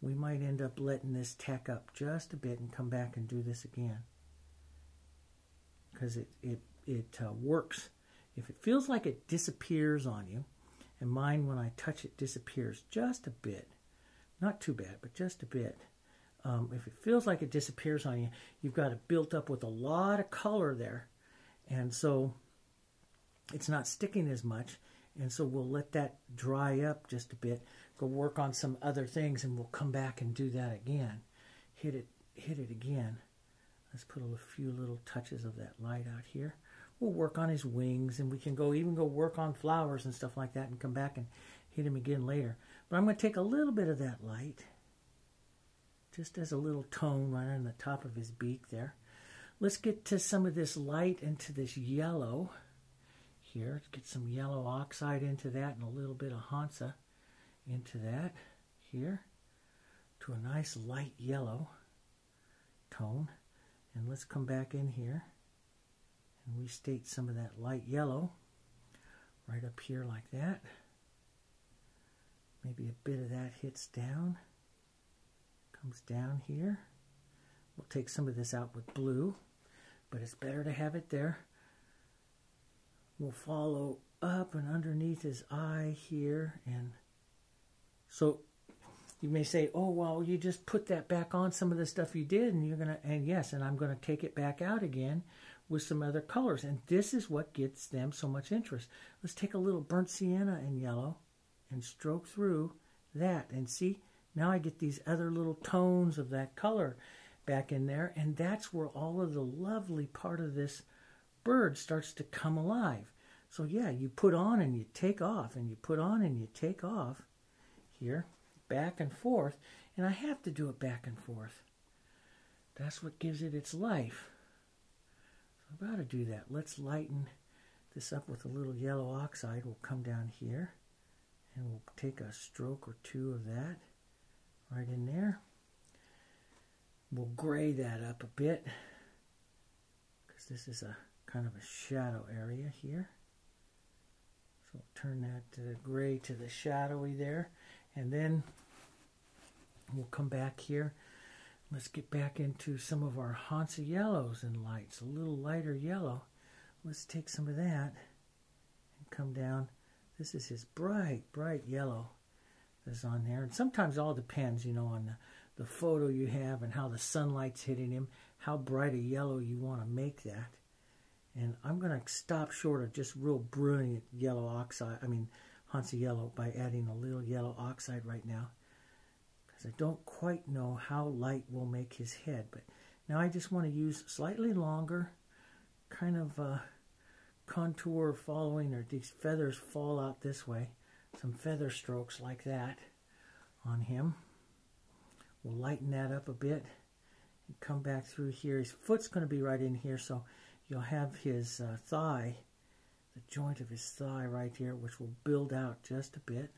we might end up letting this tack up just a bit and come back and do this again, because it, it, it uh, works. If it feels like it disappears on you, and mine when I touch it disappears just a bit, not too bad, but just a bit. Um, if it feels like it disappears on you, you've got it built up with a lot of color there, and so it's not sticking as much, and so we'll let that dry up just a bit, go work on some other things, and we'll come back and do that again. Hit it, hit it again. Let's put a few little touches of that light out here. We'll work on his wings, and we can go even go work on flowers and stuff like that and come back and hit him again later. But I'm going to take a little bit of that light, just as a little tone right on the top of his beak there. Let's get to some of this light into this yellow here. Let's get some yellow oxide into that and a little bit of Hansa into that here to a nice light yellow tone. And let's come back in here and restate some of that light yellow right up here like that. Maybe a bit of that hits down, comes down here. We'll take some of this out with blue, but it's better to have it there. We'll follow up and underneath his eye here. And so you may say, oh, well, you just put that back on some of the stuff you did, and you're going to, and yes, and I'm going to take it back out again with some other colors. And this is what gets them so much interest. Let's take a little burnt sienna in yellow and stroke through that. And see, now I get these other little tones of that color back in there. And that's where all of the lovely part of this bird starts to come alive. So yeah, you put on and you take off, and you put on and you take off here. Back and forth, and I have to do it back and forth. That's what gives it its life. So I've got to do that. Let's lighten this up with a little yellow oxide. We'll come down here, and we'll take a stroke or two of that right in there. We'll gray that up a bit, because this is a kind of a shadow area here. So we'll turn that to the gray to the shadowy there. And then we'll come back here. Let's get back into some of our Hansa yellows and lights, a little lighter yellow. Let's take some of that and come down. This is his bright, bright yellow that's on there. And sometimes all depends, you know, on the, the photo you have and how the sunlight's hitting him, how bright a yellow you want to make that. And I'm going to stop short of just real brilliant yellow oxide, I mean, Hansa yellow, by adding a little yellow oxide right now, because I don't quite know how light will make his head. But now I just want to use slightly longer kind of uh, contour following, or these feathers fall out this way, some feather strokes like that on him. We'll lighten that up a bit come back through here. His foot's going to be right in here, so you'll have his uh, thigh, the joint of his thigh right here, which will build out just a bit.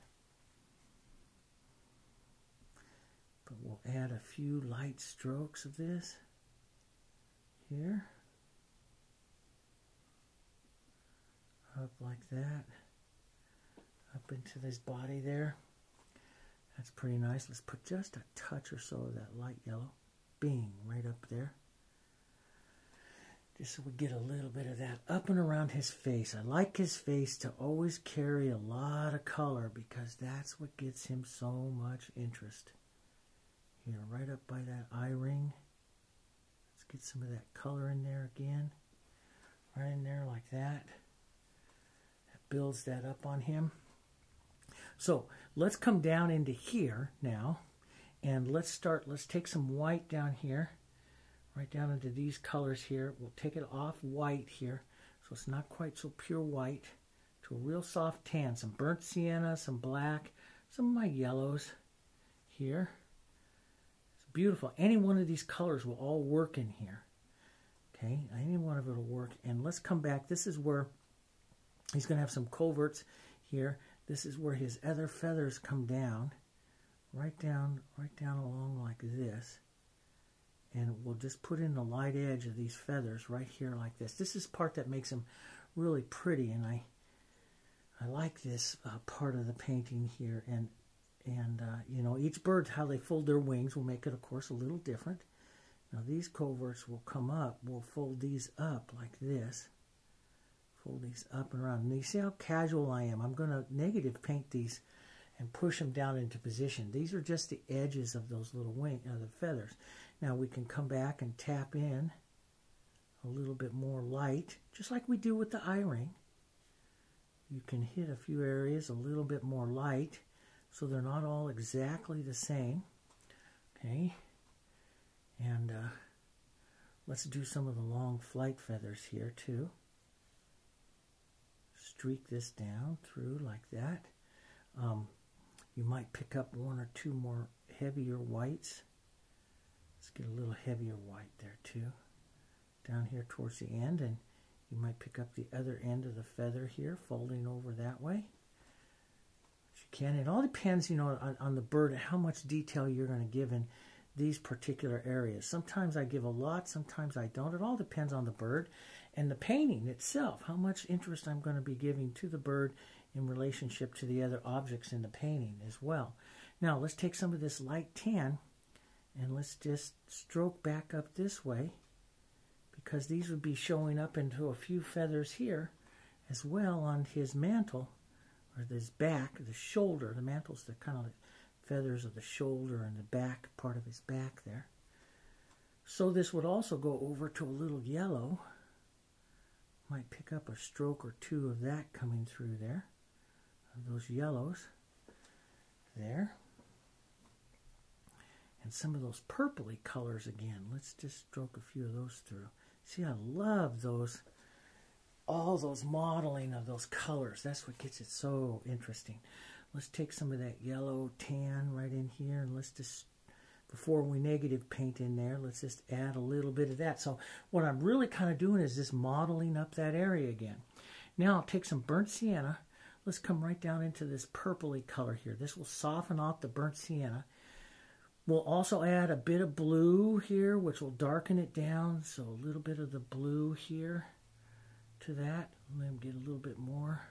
But we'll add a few light strokes of this here. Up like that, up into this body there. That's pretty nice. Let's put just a touch or so of that light yellow. Bing, right up there. Just so we get a little bit of that up and around his face. I like his face to always carry a lot of color because that's what gets him so much interest. Here, right up by that eye ring. Let's get some of that color in there again. Right in there like that. That builds that up on him. So let's come down into here now, and let's start, let's take some white down here, right down into these colors here. We'll take it off white here, so it's not quite so pure white, to a real soft tan. Some burnt sienna, some black, some of my yellows here. It's beautiful. Any one of these colors will all work in here. Okay, any one of it will work. And let's come back. This is where he's going to have some coverts here. This is where his other feathers come down, right down, right down along like this. And we'll just put in the light edge of these feathers right here like this. This is part that makes them really pretty, and I I like this uh, part of the painting here. And, and uh, you know, each bird, how they fold their wings will make it, of course, a little different. Now these coverts will come up. We'll fold these up like this. Fold these up and around. And you see how casual I am. I'm going to negative paint these and push them down into position. These are just the edges of those little wing, of the feathers. Now we can come back and tap in a little bit more light, just like we do with the eye ring. You can hit a few areas a little bit more light, so they're not all exactly the same. Okay, and uh, let's do some of the long flight feathers here too. Streak this down through like that. Um, you might pick up one or two more heavier whites. Let's get a little heavier white there too, down here towards the end, and you might pick up the other end of the feather here, folding over that way. But you can. It all depends, you know, on, on the bird, how much detail you're going to give in these particular areas. Sometimes I give a lot, sometimes I don't. It all depends on the bird and the painting itself, how much interest I'm going to be giving to the bird in relationship to the other objects in the painting as well. Now let's take some of this light tan and let's just stroke back up this way, because these would be showing up into a few feathers here as well on his mantle, or his back, the shoulder. The mantle's the kind of feathers of the shoulder and the back, part of his back there. So this would also go over to a little yellow. Might pick up a stroke or two of that coming through there, of those yellows there. And some of those purpley colors again. Let's just stroke a few of those through. See, I love those, all those modeling of those colors. That's what gets it so interesting. Let's take some of that yellow tan right in here, and let's just, before we negative paint in there, let's just add a little bit of that. So what I'm really kind of doing is just modeling up that area again. Now I'll take some burnt sienna. Let's come right down into this purpley color here. This will soften off the burnt sienna. We'll also add a bit of blue here, which will darken it down. So a little bit of the blue here to that. Let him get a little bit more.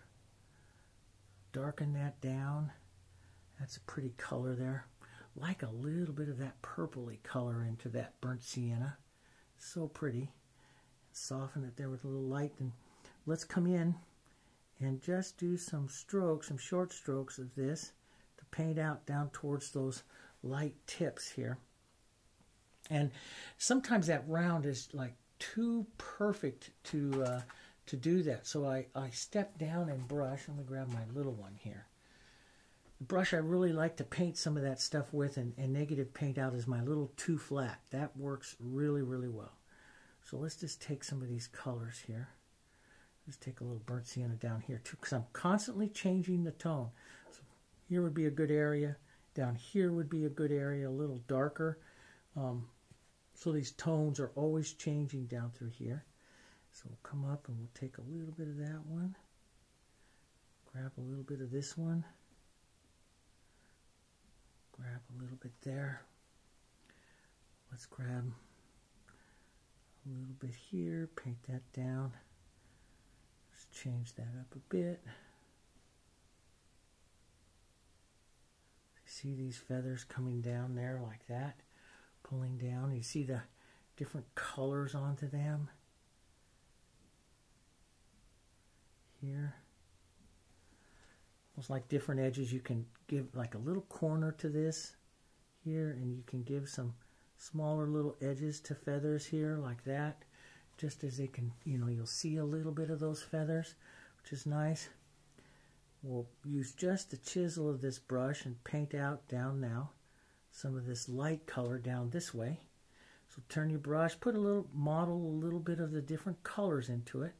Darken that down. That's a pretty color there. Like a little bit of that purpley color into that burnt sienna. So pretty. Soften it there with a little light. And let's come in and just do some strokes, some short strokes of this to paint out down towards those light tips here. And sometimes that round is like too perfect to uh, to do that. So I, I step down and brush. Let me grab my little one here. The brush I really like to paint some of that stuff with and, and negative paint out is my little two flat. That works really, really well. So let's just take some of these colors here. Let's take a little burnt sienna down here too, because I'm constantly changing the tone. So here would be a good area. Down here would be a good area, a little darker. Um, So these tones are always changing down through here. So we'll come up and we'll take a little bit of that one. Grab a little bit of this one. Grab a little bit there. Let's grab a little bit here, paint that down. Let's change that up a bit. You see these feathers coming down there like that, pulling down. You see the different colors onto them. Here. Almost like different edges. You can give like a little corner to this here, and you can give some smaller little edges to feathers here like that, just as they can, you know, you'll see a little bit of those feathers, which is nice. We'll use just the chisel of this brush and paint out down now some of this light color down this way. So turn your brush, put a little model, a little bit of the different colors into it.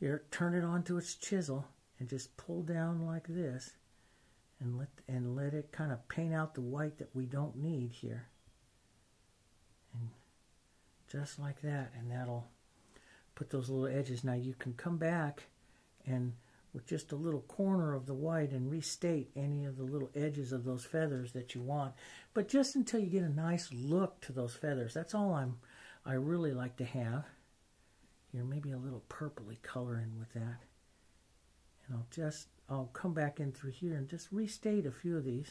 Here, turn it onto its chisel and just pull down like this and let and let it kind of paint out the white that we don't need here. And just like that, and that'll put those little edges. Now you can come back and with just a little corner of the white and restate any of the little edges of those feathers that you want, but just until you get a nice look to those feathers. That's all I'm I really like to have here. Maybe a little purpley color in with that, and I'll just I'll come back in through here and just restate a few of these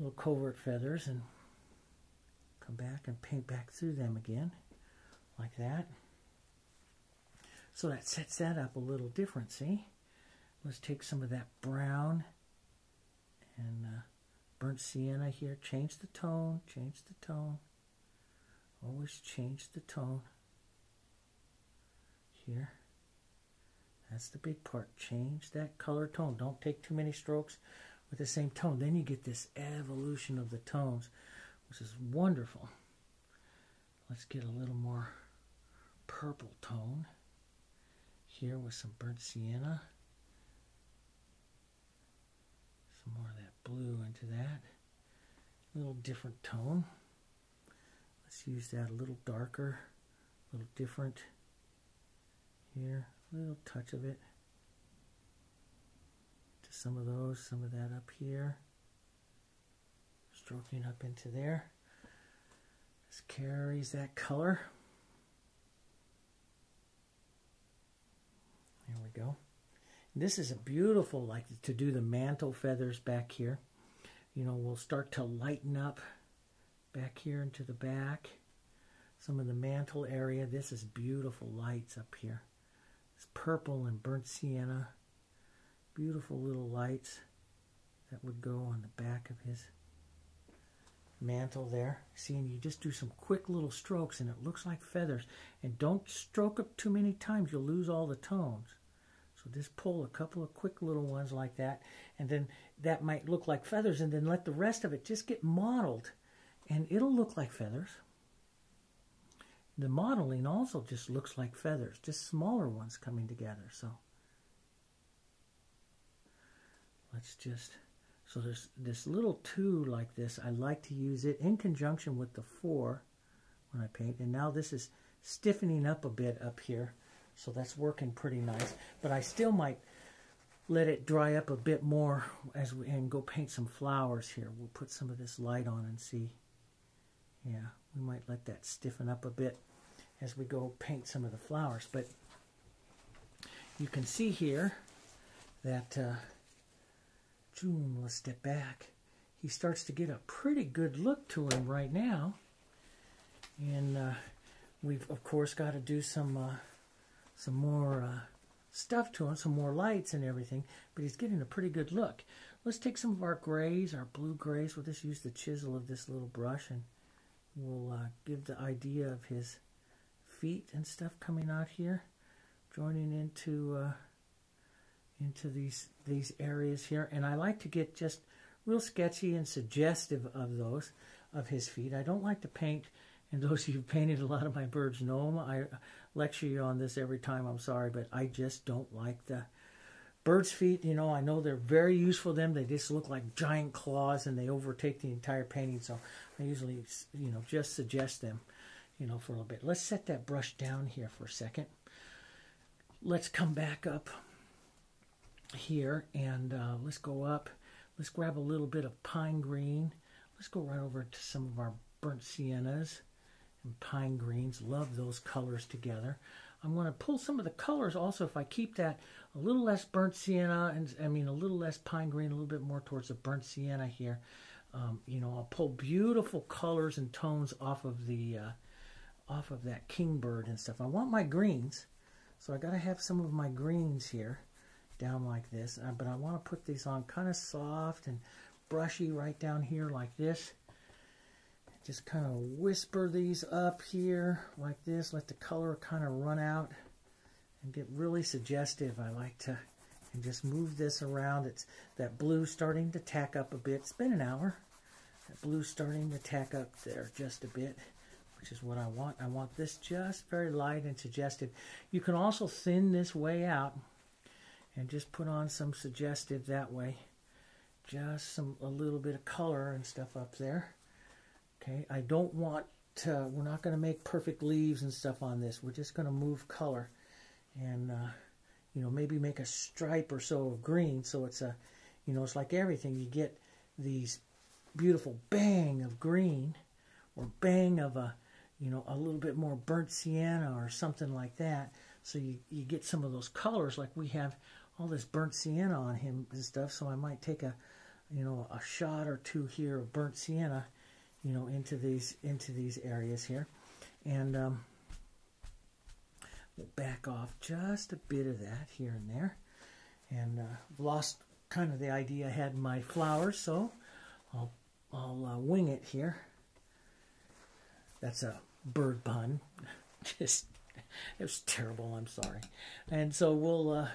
little covert feathers and come back and paint back through them again like that. So that sets that up a little different, see? Let's take some of that brown and uh, burnt sienna here. Change the tone, change the tone. Always change the tone here. That's the big part. Change that color tone. Don't take too many strokes with the same tone. Then you get this evolution of the tones, which is wonderful. Let's get a little more purple tone here with some burnt sienna. Some more of that blue into that. A little different tone. Let's use that a little darker, a little different here. A little touch of it to some of those, some of that up here. Stroking up into there. This carries that color. There we go. And this is a beautiful, like to do the mantle feathers back here. You know, we'll start to lighten up back here into the back. Some of the mantle area. This is beautiful lights up here. It's purple and burnt sienna. Beautiful little lights that would go on the back of his mantle there. See, and you just do some quick little strokes and it looks like feathers. And don't stroke up too many times, you'll lose all the tones. So just pull a couple of quick little ones like that, and then that might look like feathers, and then let the rest of it just get modeled and it'll look like feathers. The modeling also just looks like feathers, just smaller ones coming together. So let's just So there's this little two like this. I like to use it in conjunction with the four when I paint. And now this is stiffening up a bit up here. So that's working pretty nice. But I still might let it dry up a bit more as we, and go paint some flowers here. We'll put some of this light on and see. Yeah, we might let that stiffen up a bit as we go paint some of the flowers. But you can see here that... Uh, let's step back. He starts to get a pretty good look to him right now, and uh, we've of course got to do some uh, some more uh, stuff to him, some more lights and everything, but he's getting a pretty good look. Let's take some of our grays, our blue grays. We'll just use the chisel of this little brush and we'll uh, give the idea of his feet and stuff coming out here, joining into uh, into these these areas here. And I like to get just real sketchy and suggestive of those, of his feet. I don't like to paint, and those who've painted a lot of my birds know them. I lecture you on this every time, I'm sorry, but I just don't like the bird's feet. You know, I know they're very useful to them. They just look like giant claws and they overtake the entire painting, so I usually, you know, just suggest them, you know, for a little bit. Let's set that brush down here for a second. Let's come back up here and uh, let's go up. Let's grab a little bit of pine green. Let's go right over to some of our burnt siennas and pine greens. Love those colors together. I'm going to pull some of the colors also. If I keep that a little less burnt sienna, and I mean a little less pine green, a little bit more towards the burnt sienna here, um, you know, I'll pull beautiful colors and tones off of the uh, off of that kingbird and stuff. I want my greens, so I got to have some of my greens here down like this, uh, but I want to put these on kind of soft and brushy right down here like this. Just kind of whisper these up here like this. Let the color kind of run out and get really suggestive. I like to and just move this around. It's that blue starting to tack up a bit. It's been an hour. That blue starting to tack up there just a bit, which is what I want. I want this just very light and suggestive. You can also thin this way out and just put on some suggestive that way. Just some a little bit of color and stuff up there. Okay, I don't want to, we're not going to make perfect leaves and stuff on this. We're just going to move color and, uh, you know, maybe make a stripe or so of green. So it's a, you know, it's like everything. You get these beautiful bang of green or bang of a, you know, a little bit more burnt sienna or something like that. So you, you get some of those colors, like we have all this burnt sienna on him and stuff. So I might take a, you know, a shot or two here of burnt sienna, you know, into these into these areas here, and um, we'll back off just a bit of that here and there, and uh, lost kind of the idea I had in my flowers, so I'll I'll uh, wing it here. That's a bird pun. Just it was terrible. I'm sorry, and so we'll uh,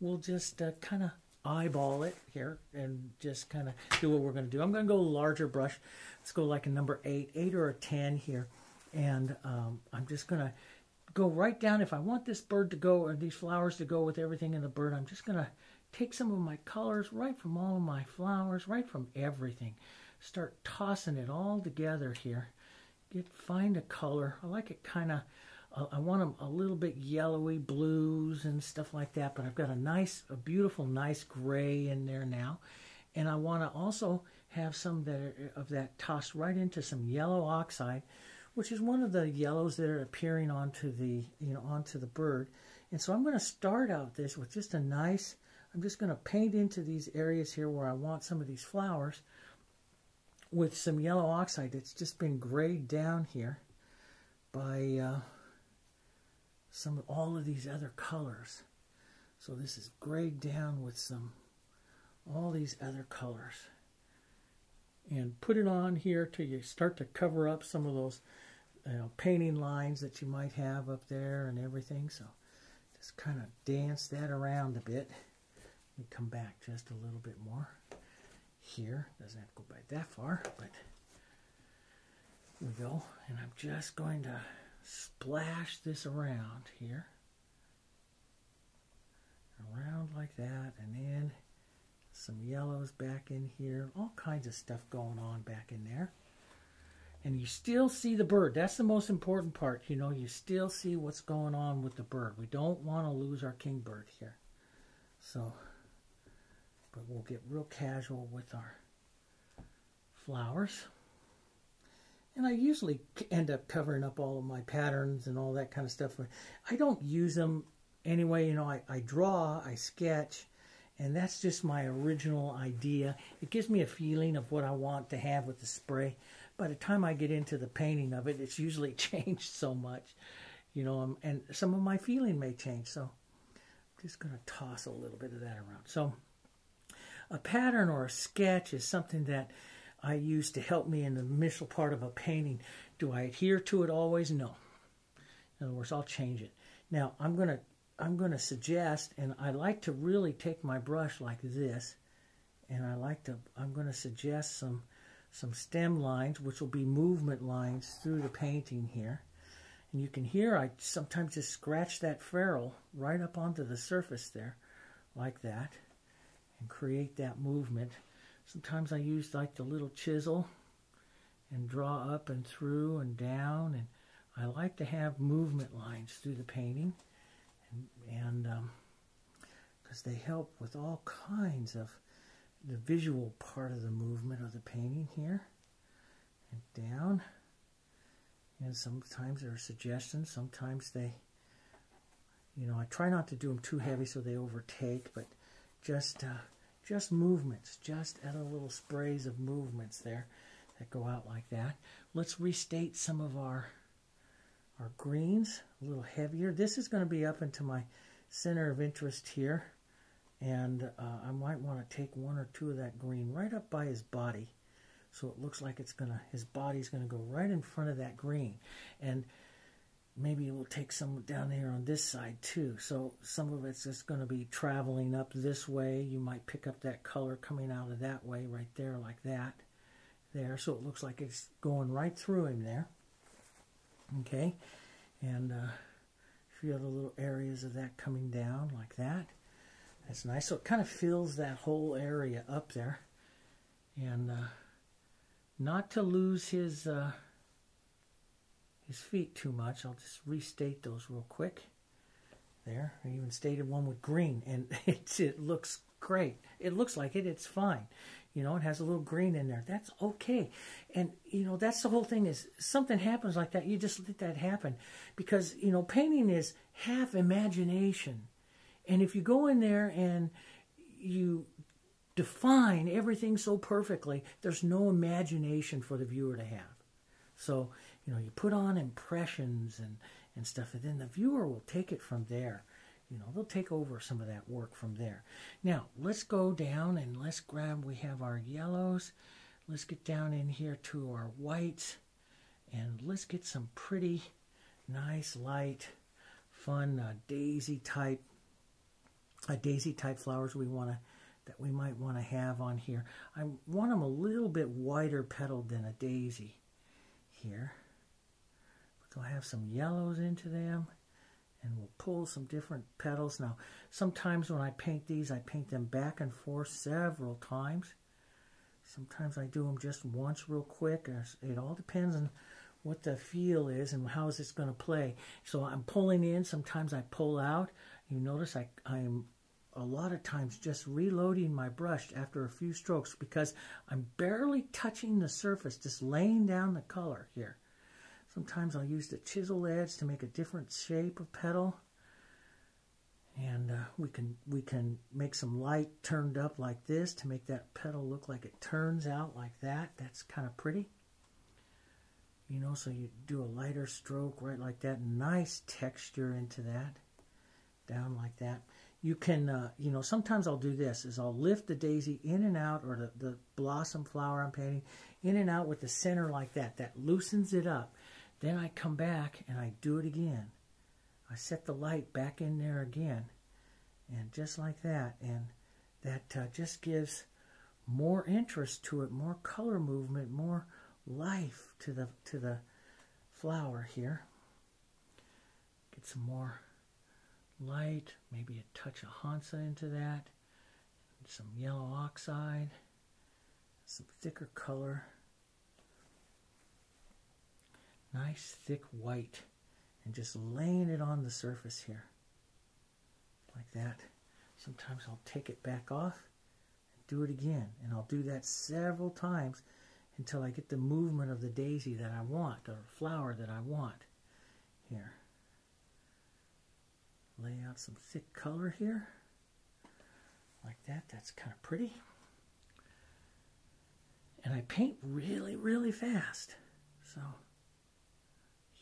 we'll just uh, kind of eyeball it here and just kind of do what we're going to do. I'm going to go larger brush. Let's go like a number eight, eight or a ten here. And um, I'm just going to go right down. If I want this bird to go, or these flowers to go with everything in the bird, I'm just going to take some of my colors right from all of my flowers, right from everything. Start tossing it all together here. Get, find a color. I like it kind of, uh, I want them a little bit yellowy, blues and stuff like that, but I've got a nice, a beautiful, nice gray in there now. And I want to also have some that are, of that tossed right into some yellow oxide, which is one of the yellows that are appearing onto the, you know, onto the bird. And so I'm going to start out this with just a nice, I'm just going to paint into these areas here where I want some of these flowers with some yellow oxide that's just been grayed down here by uh, some of all of these other colors. So this is grayed down with some, all these other colors, and put it on here till you start to cover up some of those, you know, painting lines that you might have up there and everything. So just kind of dance that around a bit. Let me come back just a little bit more here. Doesn't have to go by that far, but there we go. And I'm just going to splash this around here, around like that, and then some yellows back in here, all kinds of stuff going on back in there. And you still see the bird. That's the most important part. You know, you still see what's going on with the bird. We don't want to lose our kingbird here. So, but we'll get real casual with our flowers. And I usually end up covering up all of my patterns and all that kind of stuff. I don't use them anyway. You know, I, I draw, I sketch, and that's just my original idea. It gives me a feeling of what I want to have with the spray. By the time I get into the painting of it, it's usually changed so much. You know, and some of my feeling may change. So I'm just going to toss a little bit of that around. So a pattern or a sketch is something that I use to help me in the initial part of a painting. Do I adhere to it always? No. In other words, I'll change it. Now, I'm going to I'm going to suggest, and I like to really take my brush like this, and I like to, I'm going to suggest some, some stem lines, which will be movement lines through the painting here. And you can hear, I sometimes just scratch that ferrule right up onto the surface there, like that, and create that movement. Sometimes I use like the little chisel and draw up and through and down. And I like to have movement lines through the painting, and because um, they help with all kinds of the visual part of the movement of the painting here and down. And sometimes there are suggestions. Sometimes they, you know, I try not to do them too heavy so they overtake, but just uh, just movements, just other little sprays of movements there that go out like that. Let's restate some of our our greens a little heavier. This is going to be up into my center of interest here, and uh, I might want to take one or two of that green right up by his body, so it looks like it's gonna his body's gonna go right in front of that green. And maybe we'll take some down here on this side too. So some of it's just going to be traveling up this way. You might pick up that color coming out of that way right there, like that there, so it looks like it's going right through him there. Okay, and uh, a few other little areas of that coming down like that. That's nice. So it kind of fills that whole area up there, and uh, not to lose his uh, his feet too much. I'll just restate those real quick there. I even stated one with green, and it's, it looks great. It looks like it. It's fine. You know, it has a little green in there. That's okay. And, you know, that's the whole thing, is something happens like that. You just let that happen, because, you know, painting is half imagination. And if you go in there and you define everything so perfectly, there's no imagination for the viewer to have. So, you know, you put on impressions and, and stuff, and then the viewer will take it from there. You know, they'll take over some of that work from there. Now, let's go down and let's grab, we have our yellows. Let's get down in here to our whites, and let's get some pretty, nice, light, fun, uh, daisy type, uh, daisy type flowers we want to, that we might want to have on here. I want them a little bit wider petaled than a daisy here. We'll have some yellows into them, and we'll pull some different petals. Now, sometimes when I paint these, I paint them back and forth several times. Sometimes I do them just once real quick. It all depends on what the feel is and how is this going to play. So I'm pulling in. Sometimes I pull out. You notice I, I'm a lot of times just reloading my brush after a few strokes, because I'm barely touching the surface, just laying down the color here. Sometimes I'll use the chisel edge to make a different shape of petal, and uh, we can we can make some light turned up like this to make that petal look like it turns out like that. That's kind of pretty, you know. So you do a lighter stroke right like that, nice texture into that, down like that. You can uh, you know, sometimes I'll do this is I'll lift the daisy in and out, or the the blossom flower I'm painting in and out with the center like that. That loosens it up. Then I come back and I do it again. I set the light back in there again, and just like that. And that uh, just gives more interest to it, more color movement, more life to the to the flower here. Get some more light, maybe a touch of Hansa into that, and some yellow oxide, some thicker color. Nice thick white, and just laying it on the surface here like that. Sometimes I'll take it back off and do it again, and I'll do that several times until I get the movement of the daisy that I want, or flower that I want here. Lay out some thick color here like that. That's kind of pretty. And I paint really really fast, so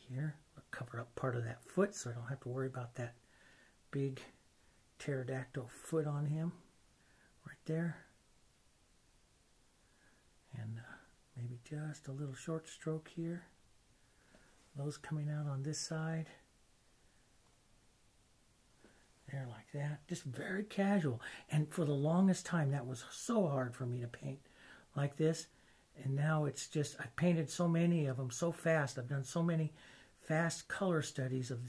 here, I'll cover up part of that foot so I don't have to worry about that big pterodactyl foot on him right there. And uh, maybe just a little short stroke here. Those coming out on this side. There, like that. Just very casual. And for the longest time, that was so hard for me to paint like this. And now it's just, I've painted so many of them so fast. I've done so many fast color studies of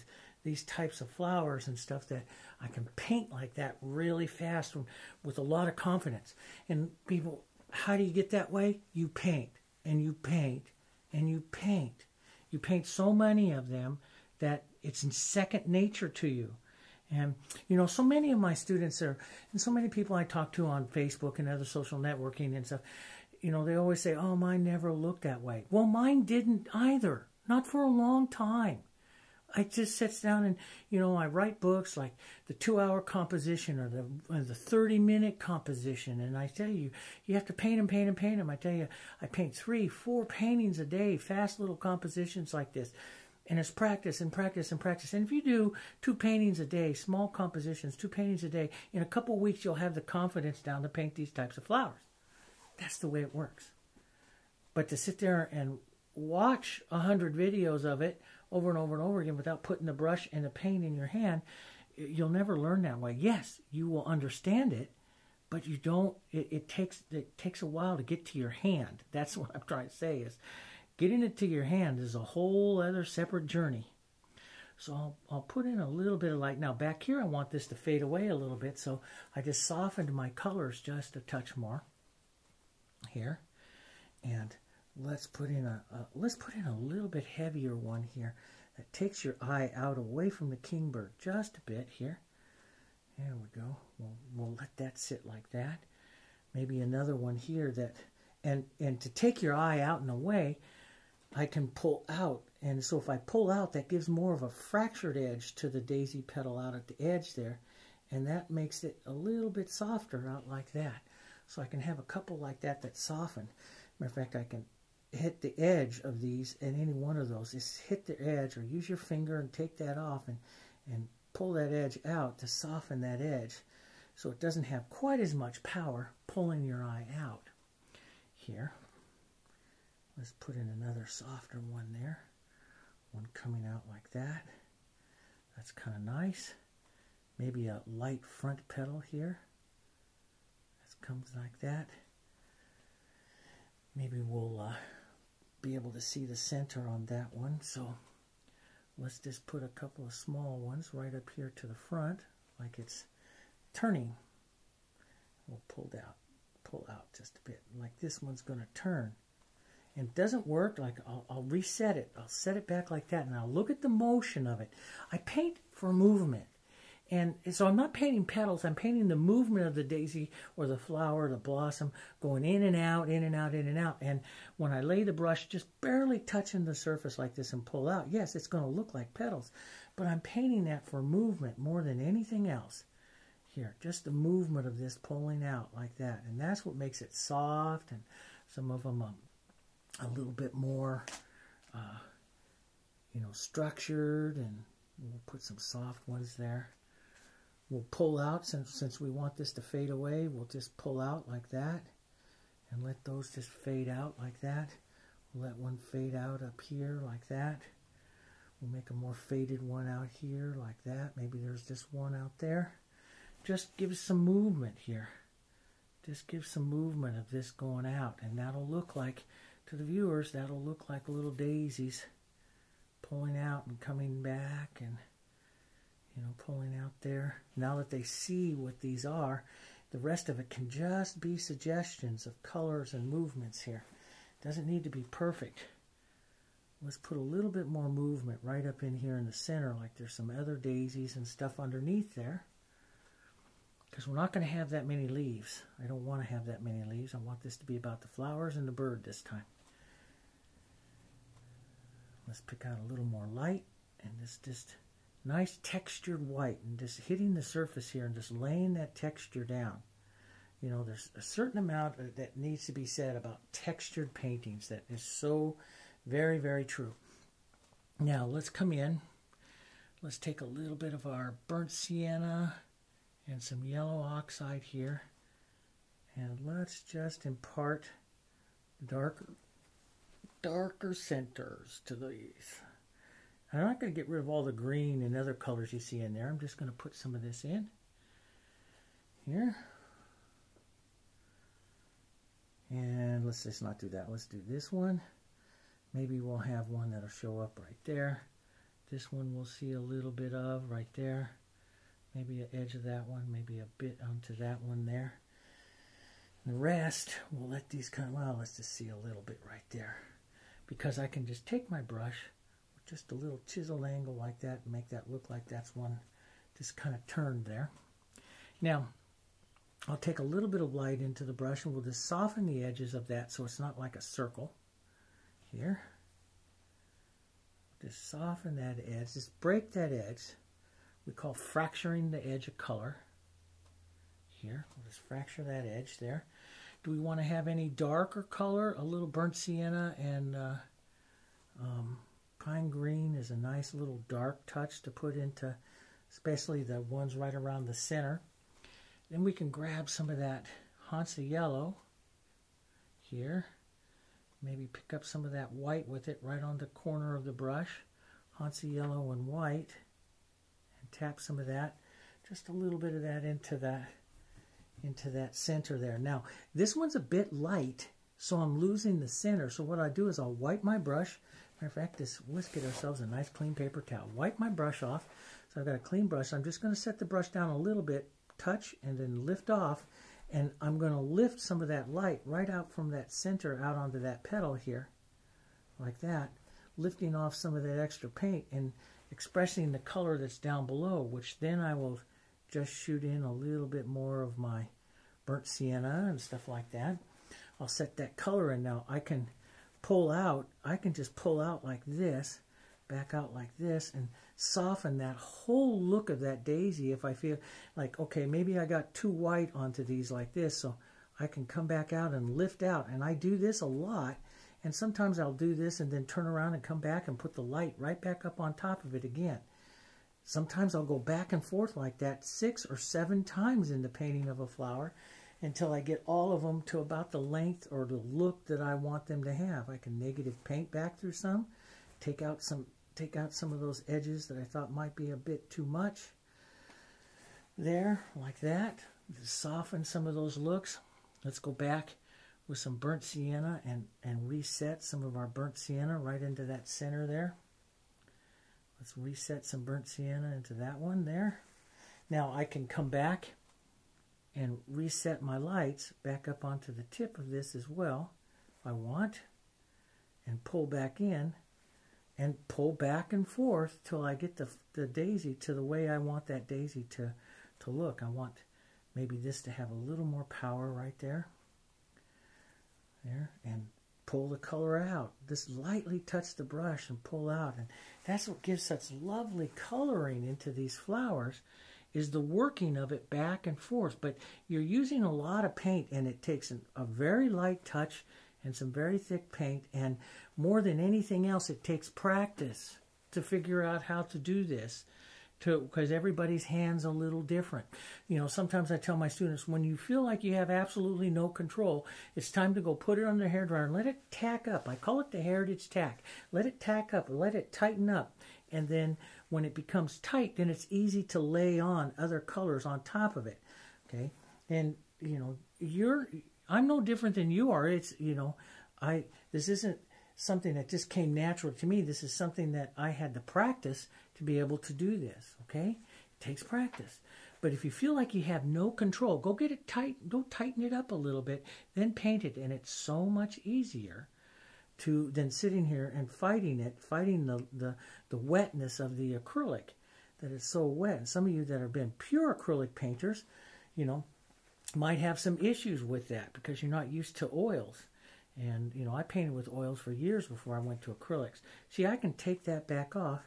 these types of flowers and stuff, that I can paint like that really fast with a lot of confidence. And people, how do you get that way? You paint, and you paint, and you paint. You paint so many of them that it's in second nature to you. And, you know, so many of my students are, and so many people I talk to on Facebook and other social networking and stuff, you know, they always say, oh, mine never looked that way. Well, mine didn't either. Not for a long time. I just sits down and, you know, I write books like the two-hour composition or the thirty-minute composition. And I tell you, you have to paint them, paint them, paint them. I tell you, I paint three, four paintings a day, fast little compositions like this. And it's practice and practice and practice. And if you do two paintings a day, small compositions, two paintings a day, in a couple of weeks you'll have the confidence down to paint these types of flowers. That's the way it works. But to sit there and watch a hundred videos of it over and over and over again without putting the brush and the paint in your hand, you'll never learn that way. Yes, you will understand it, but you don't, it, it takes it takes a while to get to your hand. That's what I'm trying to say is, getting it to your hand is a whole other separate journey. So I'll, I'll put in a little bit of light. Now back here I want this to fade away a little bit, so I just softened my colors just a touch more here. And let's put in a, a let's put in a little bit heavier one here that takes your eye out away from the kingbird just a bit here. There we go. We'll, we'll let that sit like that. Maybe another one here that, and, and to take your eye out and away, I can pull out, and so if I pull out, that gives more of a fractured edge to the daisy petal out at the edge there, and that makes it a little bit softer out like that. So I can have a couple like that that soften. Matter of fact, I can hit the edge of these, and any one of those, just hit the edge, or use your finger and take that off, and, and pull that edge out to soften that edge, so it doesn't have quite as much power pulling your eye out here. Let's put in another softer one there. One coming out like that. That's kind of nice. Maybe a light front petal here. That comes like that. Maybe we'll uh, be able to see the center on that one. So let's just put a couple of small ones right up here to the front, like it's turning. We'll pull out, pull out just a bit. Like this one's going to turn. And doesn't work, like I'll, I'll reset it. I'll set it back like that, and I'll look at the motion of it. I paint for movement. And so I'm not painting petals. I'm painting the movement of the daisy or the flower, the blossom, going in and out, in and out, in and out. And when I lay the brush just barely touching the surface like this and pull out, yes, it's going to look like petals. But I'm painting that for movement more than anything else. Here, just the movement of this pulling out like that. And that's what makes it soft, and some of them... Um, a little bit more, uh, you know, structured, and we'll put some soft ones there. We'll pull out, since, since we want this to fade away, we'll just pull out like that, and let those just fade out like that. We'll let one fade out up here like that. We'll make a more faded one out here like that. Maybe there's just one out there. Just give some movement here. Just give some movement of this going out, and that'll look like, to the viewers, that'll look like little daisies pulling out and coming back, and, you know, pulling out there. Now that they see what these are, the rest of it can just be suggestions of colors and movements here. Doesn't need to be perfect. Let's put a little bit more movement right up in here in the center, like there's some other daisies and stuff underneath there. Because we're not going to have that many leaves. I don't want to have that many leaves. I want this to be about the flowers and the bird this time. Let's pick out a little more light, and this just nice textured white, and just hitting the surface here and just laying that texture down. You know, there's a certain amount that needs to be said about textured paintings. That is so very, very true. Now, let's come in. Let's take a little bit of our burnt sienna and some yellow oxide here, and let's just impart darker, darker centers to these. I'm not going to get rid of all the green and other colors you see in there. I'm just going to put some of this in here, and let's just not do that. Let's do this one. Maybe we'll have one that'll show up right there. This one we'll see a little bit of right there. Maybe an edge of that one, maybe a bit onto that one there. And the rest, we'll let these kind of, well, let's just see a little bit right there. because I can just take my brush with just a little chisel angle like that and make that look like that's one just kind of turned there. Now, I'll take a little bit of light into the brush and we'll just soften the edges of that so it's not like a circle here. Just soften that edge, just break that edge. We call fracturing the edge of color. Here, we'll just fracture that edge there. Do we want to have any darker color? A little burnt sienna and uh, um, pine green is a nice little dark touch to put into, especially the ones right around the center. Then we can grab some of that Hansa Yellow here. Maybe pick up some of that white with it right on the corner of the brush. Hansa Yellow and white. And tap some of that. Just a little bit of that into that, into that center there. Now, this one's a bit light, so I'm losing the center. So what I do is I'll wipe my brush. Matter of fact, let's get ourselves a nice clean paper towel. Wipe my brush off. So I've got a clean brush. I'm just going to set the brush down a little bit, touch, and then lift off. And I'm going to lift some of that light right out from that center out onto that petal here, like that, lifting off some of that extra paint and expressing the color that's down below, which then I will just shoot in a little bit more of my burnt sienna and stuff like that. I'll set that color in. Now I can pull out, I can just pull out like this, back out like this, and soften that whole look of that daisy if I feel like, okay, maybe I got too white onto these like this, so I can come back out and lift out. And I do this a lot, and sometimes I'll do this and then turn around and come back and put the light right back up on top of it again. Sometimes I'll go back and forth like that six or seven times in the painting of a flower until I get all of them to about the length or the look that I want them to have. I can negative paint back through some, take out some Take out some of those edges that I thought might be a bit too much there, like that. Just soften some of those looks. Let's go back with some burnt sienna and, and reset some of our burnt sienna right into that center there. Let's reset some burnt sienna into that one there. Now I can come back and reset my lights back up onto the tip of this as well, if I want, and pull back in. And pull back and forth till I get the, the daisy to the way I want that daisy to, to look. I want maybe this to have a little more power right there. There. And pull the color out. Just lightly touch the brush and pull out. And that's what gives such lovely coloring into these flowers, is the working of it back and forth. But you're using a lot of paint, and it takes an, a very light touch and some very thick paint, and more than anything else, it takes practice to figure out how to do this, to because everybody's hand's a little different. You know, sometimes I tell my students, when you feel like you have absolutely no control, it's time to go put it on the hairdryer and let it tack up. I call it the Heritage tack. Let it tack up, let it tighten up, and then when it becomes tight, then it's easy to lay on other colors on top of it. Okay, and you know, you're. I'm no different than you are. It's, you know, I, this isn't something that just came natural to me. This is something that I had to practice to be able to do this, okay? It takes practice. But if you feel like you have no control, go get it tight, go tighten it up a little bit, then paint it. And it's so much easier to than sitting here and fighting it, fighting the, the, the wetness of the acrylic, that it's so wet. And some of you that have been pure acrylic painters, you know, might have some issues with that because you're not used to oils. And, you know, I painted with oils for years before I went to acrylics. See, I can take that back off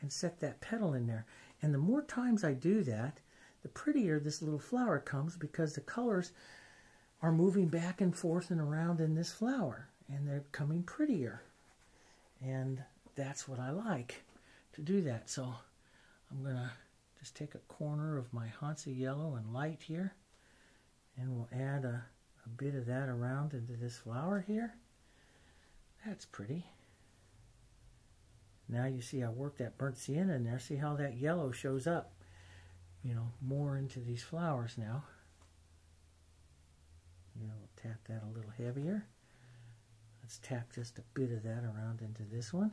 and set that petal in there. And the more times I do that, the prettier this little flower comes, because the colors are moving back and forth and around in this flower. And they're becoming prettier. And that's what I like, to do that. So I'm going to just take a corner of my Hansa Yellow and light here. And we'll add a, a bit of that around into this flower here. That's pretty. Now you see I worked that burnt sienna in there. See how that yellow shows up, you know, more into these flowers now. You know, we'll tap that a little heavier. Let's tap just a bit of that around into this one.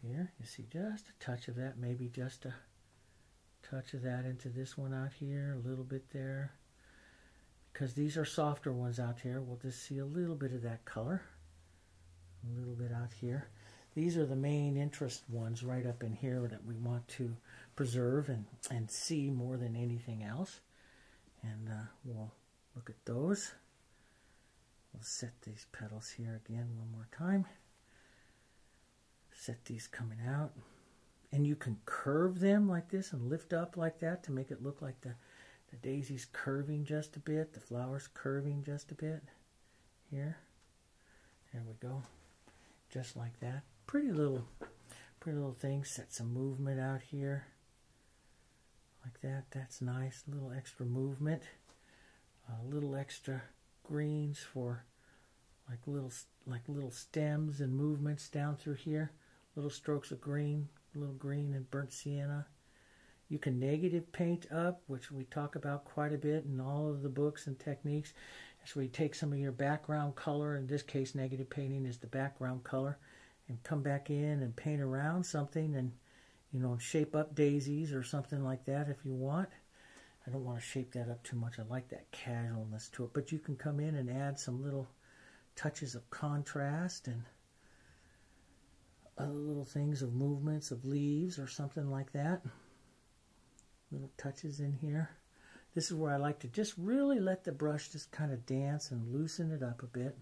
Here, you see just a touch of that, maybe just a touch of that into this one out here, a little bit there. Because these are softer ones out here, we'll just see a little bit of that color. a little bit out here. These are the main interest ones right up in here that we want to preserve and, and see more than anything else. And uh, we'll look at those. We'll set these petals here again one more time. Set these coming out. And you can curve them like this and lift up like that to make it look like the, the daisy's curving just a bit, the flower's curving just a bit. Here. There we go. Just like that. Pretty little, pretty little thing. Set some movement out here. Like that. That's nice. A little extra movement. A little extra greens for like little, like little stems and movements down through here. Little strokes of green. Little green and burnt sienna. You can negative paint up, which we talk about quite a bit in all of the books and techniques. That's where you take some of your background color, in this case negative painting is the background color, and come back in and paint around something and, you know, shape up daisies or something like that if you want. I don't want to shape that up too much. I like that casualness to it, but you can come in and add some little touches of contrast and other little things of movements of leaves or something like that. Little touches in here. This is where I like to just really let the brush just kind of dance and loosen it up a bit.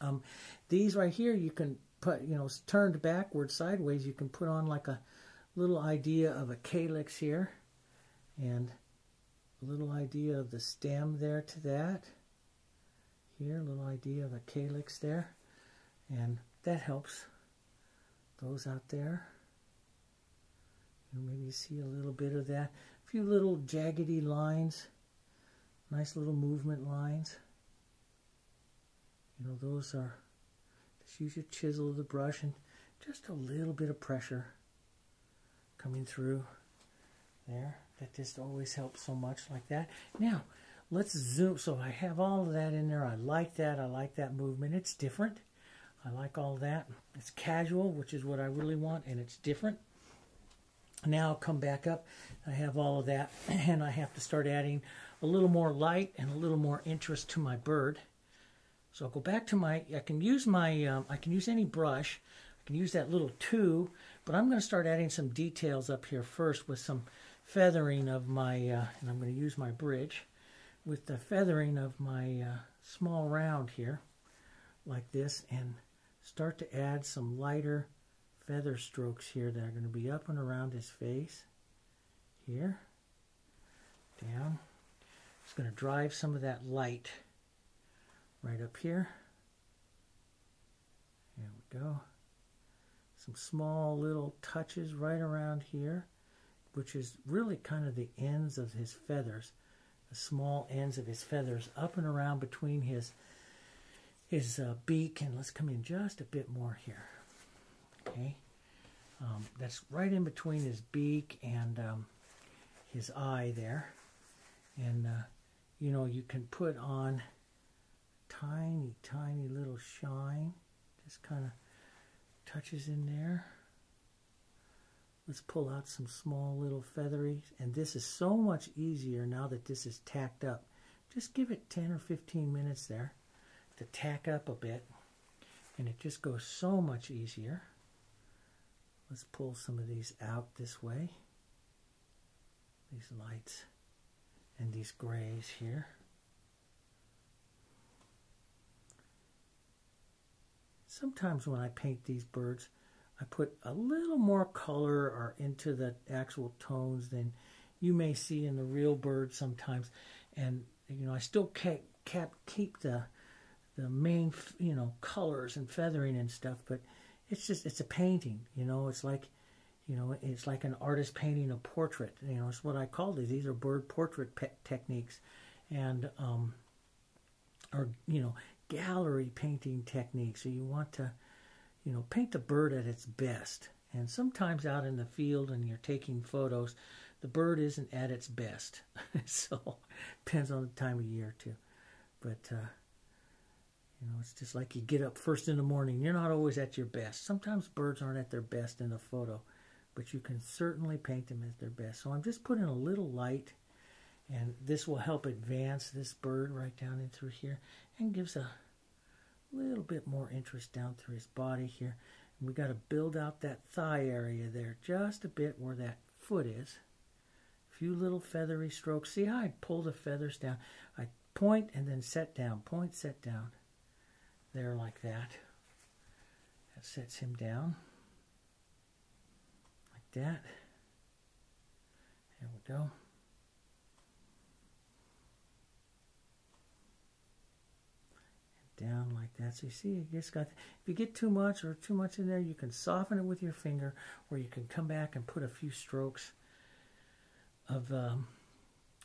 Um, these right here you can put, you know, turned backwards, sideways, you can put on like a little idea of a calyx here and a little idea of the stem there to that. Here, a little idea of a calyx there. And that helps. Those out there. And maybe you see a little bit of that. A few little jaggedy lines. Nice little movement lines. You know, those are, just use your chisel of the brush and just a little bit of pressure coming through there. That just always helps so much like that. Now, let's zoom. So I have all of that in there. I like that. I like that movement. It's different. I like all that. It's casual, which is what I really want, and it's different. Now I'll come back up. I have all of that, and I have to start adding a little more light and a little more interest to my bird. So I'll go back to my, I can use my, um, I can use any brush. I can use that little tube, but I'm going to start adding some details up here first with some feathering of my, uh, and I'm going to use my bridge, with the feathering of my uh, small round here, like this, and start to add some lighter feather strokes here that are going to be up and around his face. Here. Down. It's going to drive some of that light right up here. There we go. Some small little touches right around here, which is really kind of the ends of his feathers. The small ends of his feathers up and around between his his uh, beak, and let's come in just a bit more here. Okay, um, that's right in between his beak and um, his eye there, and uh, you know, you can put on tiny tiny little shine, just kind of touches in there. Let's pull out some small little feathery, and this is so much easier now that this is tacked up. Just give it ten or fifteen minutes there to tack up a bit, and it just goes so much easier. Let's pull some of these out this way, these lights and these grays here. Sometimes when I paint these birds, I put a little more color or into the actual tones than you may see in the real bird sometimes, and you know, I still kept, kept, keep the the main, you know, colors and feathering and stuff, but it's just, it's a painting, you know, it's like, you know, it's like an artist painting a portrait, you know, it's what I call these, these are bird portrait techniques, and, um, or, you know, gallery painting techniques, so you want to, you know, paint the bird at its best, and sometimes out in the field and you're taking photos, the bird isn't at its best, so, depends on the time of year, too, but, uh, you know, it's just like you get up first in the morning. You're not always at your best. Sometimes birds aren't at their best in a photo, but you can certainly paint them at their best. So I'm just putting a little light, and this will help advance this bird right down in through here and gives a a little bit more interest down through his body here. And we got to build out that thigh area there just a bit where that foot is. A few little feathery strokes. See how I pull the feathers down? I point and then set down, point, set down. There like that. That sets him down. Like that. There we go. Down like that. So you see, you just got, if you get too much or too much in there, you can soften it with your finger, or you can come back and put a few strokes of um,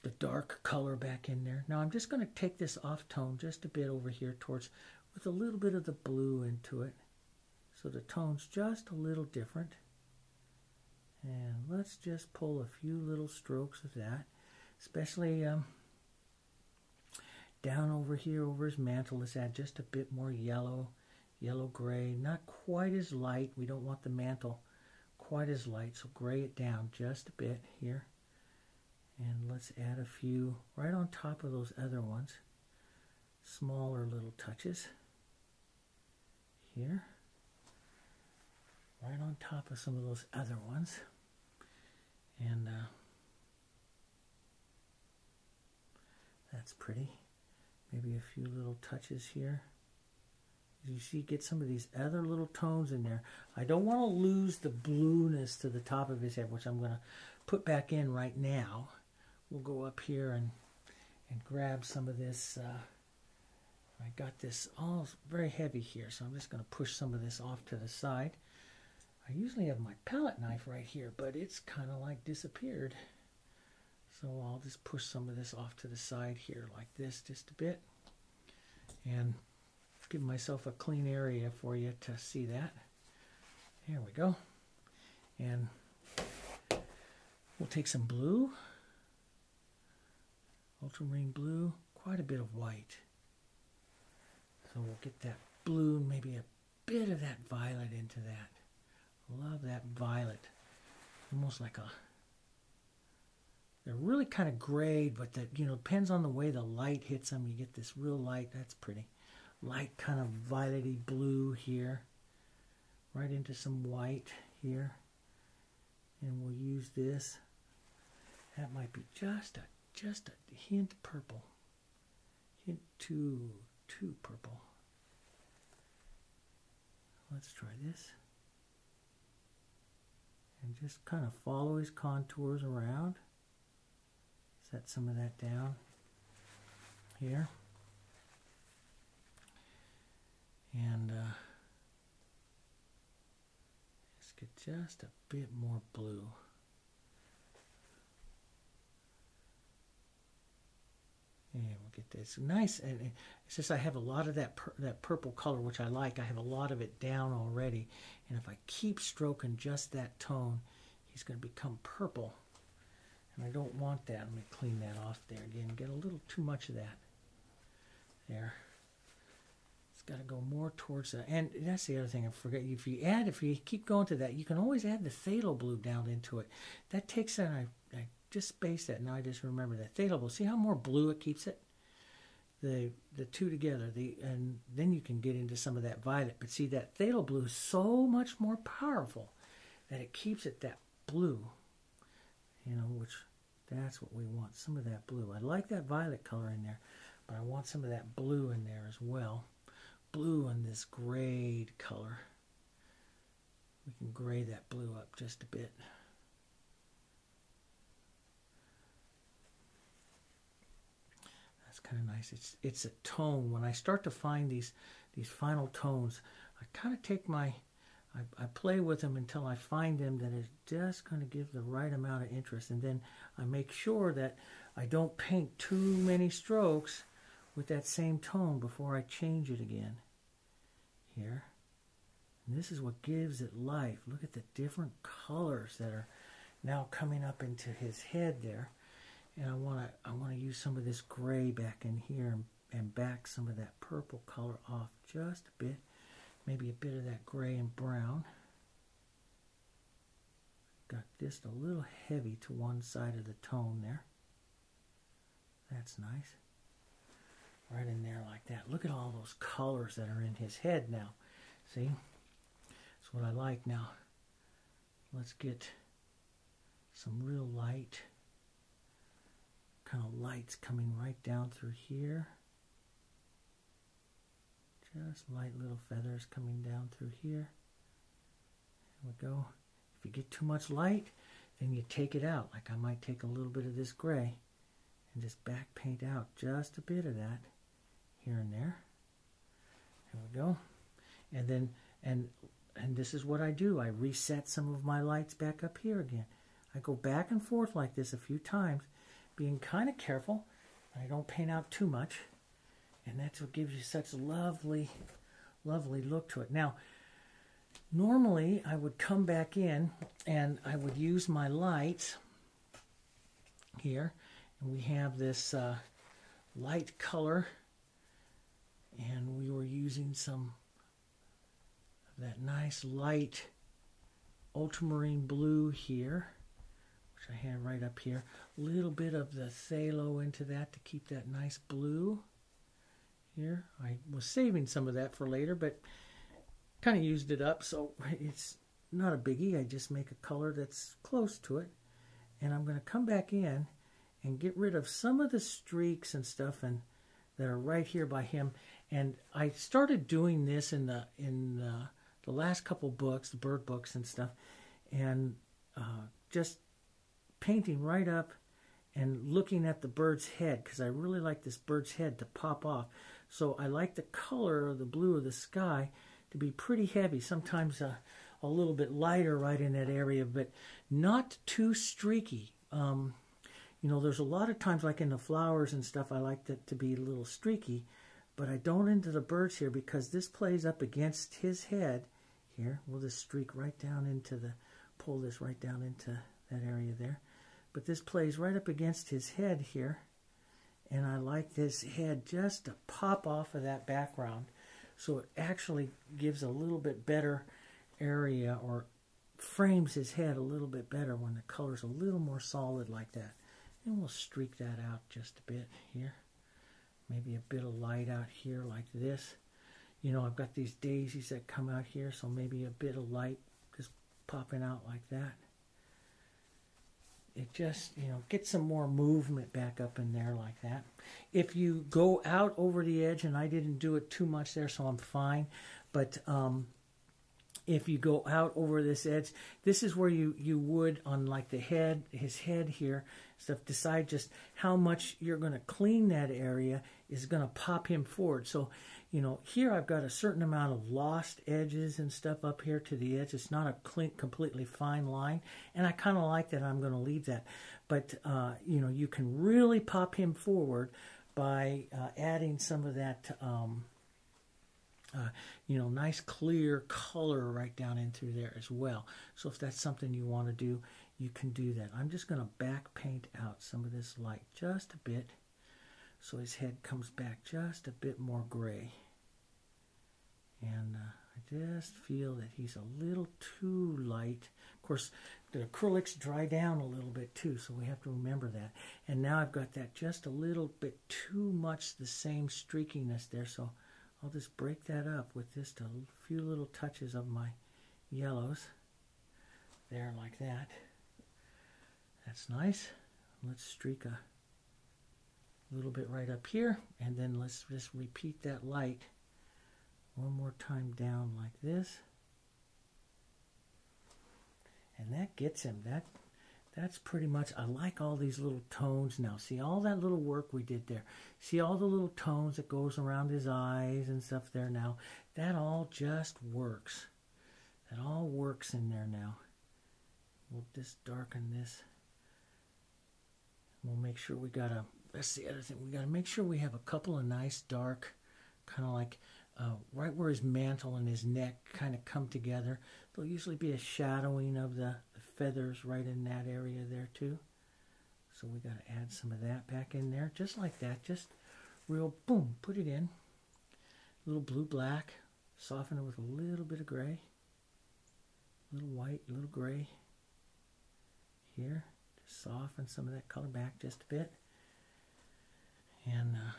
the dark color back in there. Now I'm just going to take this off tone just a bit over here towards, with a little bit of the blue into it. So the tone's just a little different. And let's just pull a few little strokes of that, especially um, down over here, over his mantle, let's add just a bit more yellow, yellow gray, not quite as light. We don't want the mantle quite as light, so gray it down just a bit here. And let's add a few right on top of those other ones, smaller little touches here, right on top of some of those other ones. And uh, that's pretty. Maybe a few little touches here. You see, get some of these other little tones in there. I don't want to lose the blueness to the top of his head, which I'm going to put back in right now. We'll go up here and and grab some of this. Uh, I got this all very heavy here, so I'm just going to push some of this off to the side. I usually have my palette knife right here, but it's kind of like disappeared. So I'll just push some of this off to the side here like this just a bit, and give myself a clean area for you to see that. There we go. And we'll take some blue, ultramarine blue, quite a bit of white. So we'll get that blue, maybe a bit of that violet into that. Love that violet. Almost like a, they're really kind of grayed, but that, you know, depends on the way the light hits them. You get this real light, that's pretty. Light kind of violety blue here, right into some white here. And we'll use this. That might be just a just a hint purple. Hint too, too purple. Let's try this. And just kind of follow his contours around. Set some of that down here. And uh, let's get just a bit more blue. And we'll get this nice. And since I have a lot of that, pur that purple color, which I like, I have a lot of it down already. And if I keep stroking just that tone, he's going to become purple. And I don't want that. I'm going to clean that off there again. Get a little too much of that there. It's got to go more towards that. And that's the other thing I forget. If you add, if you keep going to that, you can always add the Thalo blue down into it. That takes that. I, I just spaced that. Now I just remember that Thalo blue. See how more blue it keeps it? The the two together. The and then you can get into some of that violet. But see, that Thalo blue is so much more powerful that it keeps it that blue. You know, which that's what we want, some of that blue. I like that violet color in there, but I want some of that blue in there as well. Blue and this grayed color. We can gray that blue up just a bit. That's kind of nice. It's it's a tone. When I start to find these these final tones, I kind of take my I, I play with them until I find them that is just going to give the right amount of interest. And then I make sure that I don't paint too many strokes with that same tone before I change it again here. And this is what gives it life. Look at the different colors that are now coming up into his head there. And I want to I want to use some of this gray back in here and, and back some of that purple color off just a bit. Maybe a bit of that gray and brown. Got just a little heavy to one side of the tone there. That's nice. right in there like that. Look at all those colors that are in his head now. See? That's what I like now. Let's get some real light, kind of lights coming right down through here. Just light little feathers coming down through here. There we go. If you get too much light, then you take it out. Like I might take a little bit of this gray and just back paint out just a bit of that here and there. There we go. And then, and and this is what I do. I reset some of my lights back up here again. I go back and forth like this a few times, being kind of careful. I don't paint out too much. And that's what gives you such a lovely, lovely look to it. Now, normally I would come back in and I would use my lights here. And we have this uh, light color. And we were using some of that nice light ultramarine blue here, which I had right up here. A little bit of the Thalo into that to keep that nice blue here. I was saving some of that for later, but kind of used it up, so it's not a biggie. I just make a color that's close to it, and I'm going to come back in and get rid of some of the streaks and stuff and that are right here by him. And I started doing this in the in the, the last couple books, the bird books and stuff, and uh, just painting right up and looking at the bird's head, because I really like this bird's head to pop off. So I like the color of the blue of the sky to be pretty heavy, sometimes a, a little bit lighter right in that area, but not too streaky. Um, you know, there's a lot of times, like in the flowers and stuff, I like that to be a little streaky, but I don't into the birds here because this plays up against his head here. We'll just streak right down into the, pull this right down into that area there. But this plays right up against his head here. And I like this head just to pop off of that background. So it actually gives a little bit better area, or frames his head a little bit better when the color's a little more solid like that. And we'll streak that out just a bit here. Maybe a bit of light out here like this. You know, I've got these daisies that come out here, so maybe a bit of light just popping out like that. It just, you know, get some more movement back up in there like that. If you go out over the edge, and I didn't do it too much there, so I'm fine. But um, if you go out over this edge, this is where you, you would, on like the head, his head here, stuff, decide just how much you're going to clean that area is going to pop him forward. So, you know, here I've got a certain amount of lost edges and stuff up here to the edge. It's not a clean, completely fine line. And I kind of like that. I'm going to leave that. But, uh, you know, you can really pop him forward by uh, adding some of that, um, uh, you know, nice clear color right down in through there as well. So if that's something you want to do, you can do that. I'm just going to back paint out some of this light just a bit. So his head comes back just a bit more gray. And uh, I just feel that he's a little too light. Of course, the acrylics dry down a little bit too, so we have to remember that. And now I've got that just a little bit too much the same streakiness there, so I'll just break that up with just a few little touches of my yellows. There, like that. That's nice. Let's streak a little bit right up here, and then let's just repeat that light one more time down like this, and that gets him. That that's pretty much, I like all these little tones now. See all that little work we did there? See all the little tones that goes around his eyes and stuff there now? That all just works. That all works in there now. We'll just darken this. We'll make sure we got a, that's the other thing. We got to make sure we have a couple of nice dark, kind of like uh, right where his mantle and his neck kind of come together. There'll usually be a shadowing of the, the feathers right in that area there too. So we got to add some of that back in there, just like that. Just real boom, put it in. A little blue black, soften it with a little bit of gray, a little white, a little gray here. Just soften some of that color back just a bit. And uh,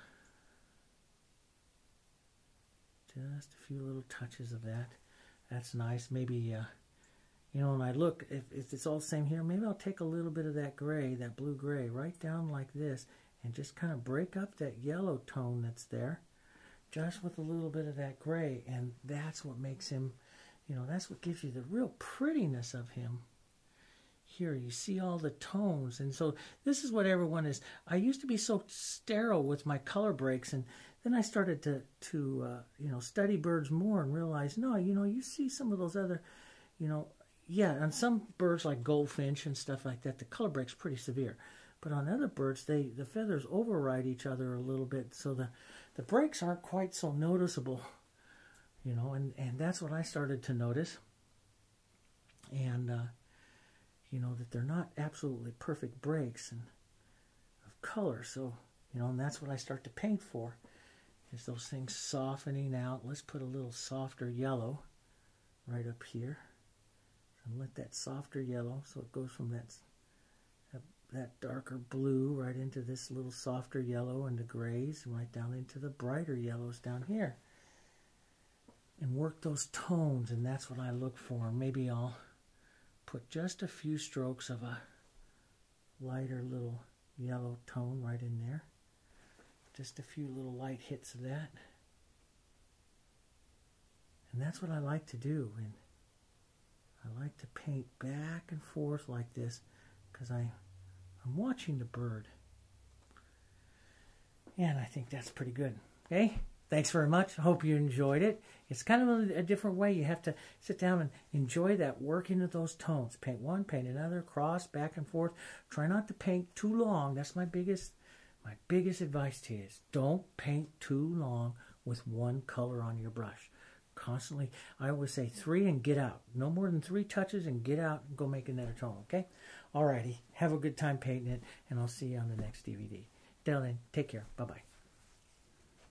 Just a few little touches of that. That's nice. Maybe, uh, you know, when I look, if, if it's all the same here, maybe I'll take a little bit of that gray, that blue-gray, right down like this, and just kind of break up that yellow tone that's there, just with a little bit of that gray, and that's what makes him, you know, that's what gives you the real prettiness of him. Here, you see all the tones, and so this is what everyone is. I used to be so sterile with my color breaks, and then I started to, to uh, you know, study birds more and realize, no, you know, you see some of those other, you know, yeah, on some birds like goldfinch and stuff like that, the color break's pretty severe. But on other birds, they the feathers override each other a little bit, so the, the breaks aren't quite so noticeable, you know, and, and that's what I started to notice. And, uh, you know, that they're not absolutely perfect breaks and of color. So, you know, and that's what I start to paint for, is those things softening out. Let's put a little softer yellow right up here. And let that softer yellow, so it goes from that, that that darker blue right into this little softer yellow and the grays right down into the brighter yellows down here. And work those tones, and that's what I look for. Maybe I'll put just a few strokes of a lighter little yellow tone right in there. Just a few little light hits of that. And that's what I like to do. And I like to paint back and forth like this because I, I'm watching the bird. And I think that's pretty good. Okay? Thanks very much. Hope you enjoyed it. It's kind of a, a different way. You have to sit down and enjoy that working of those tones. Paint one, paint another, cross, back and forth. Try not to paint too long. That's my biggest, my biggest advice to you is don't paint too long with one color on your brush. Constantly, I always say three and get out. No more than three touches and get out and go make another tone, okay? Alrighty, have a good time painting it, and I'll see you on the next D V D. Till then, take care. Bye-bye.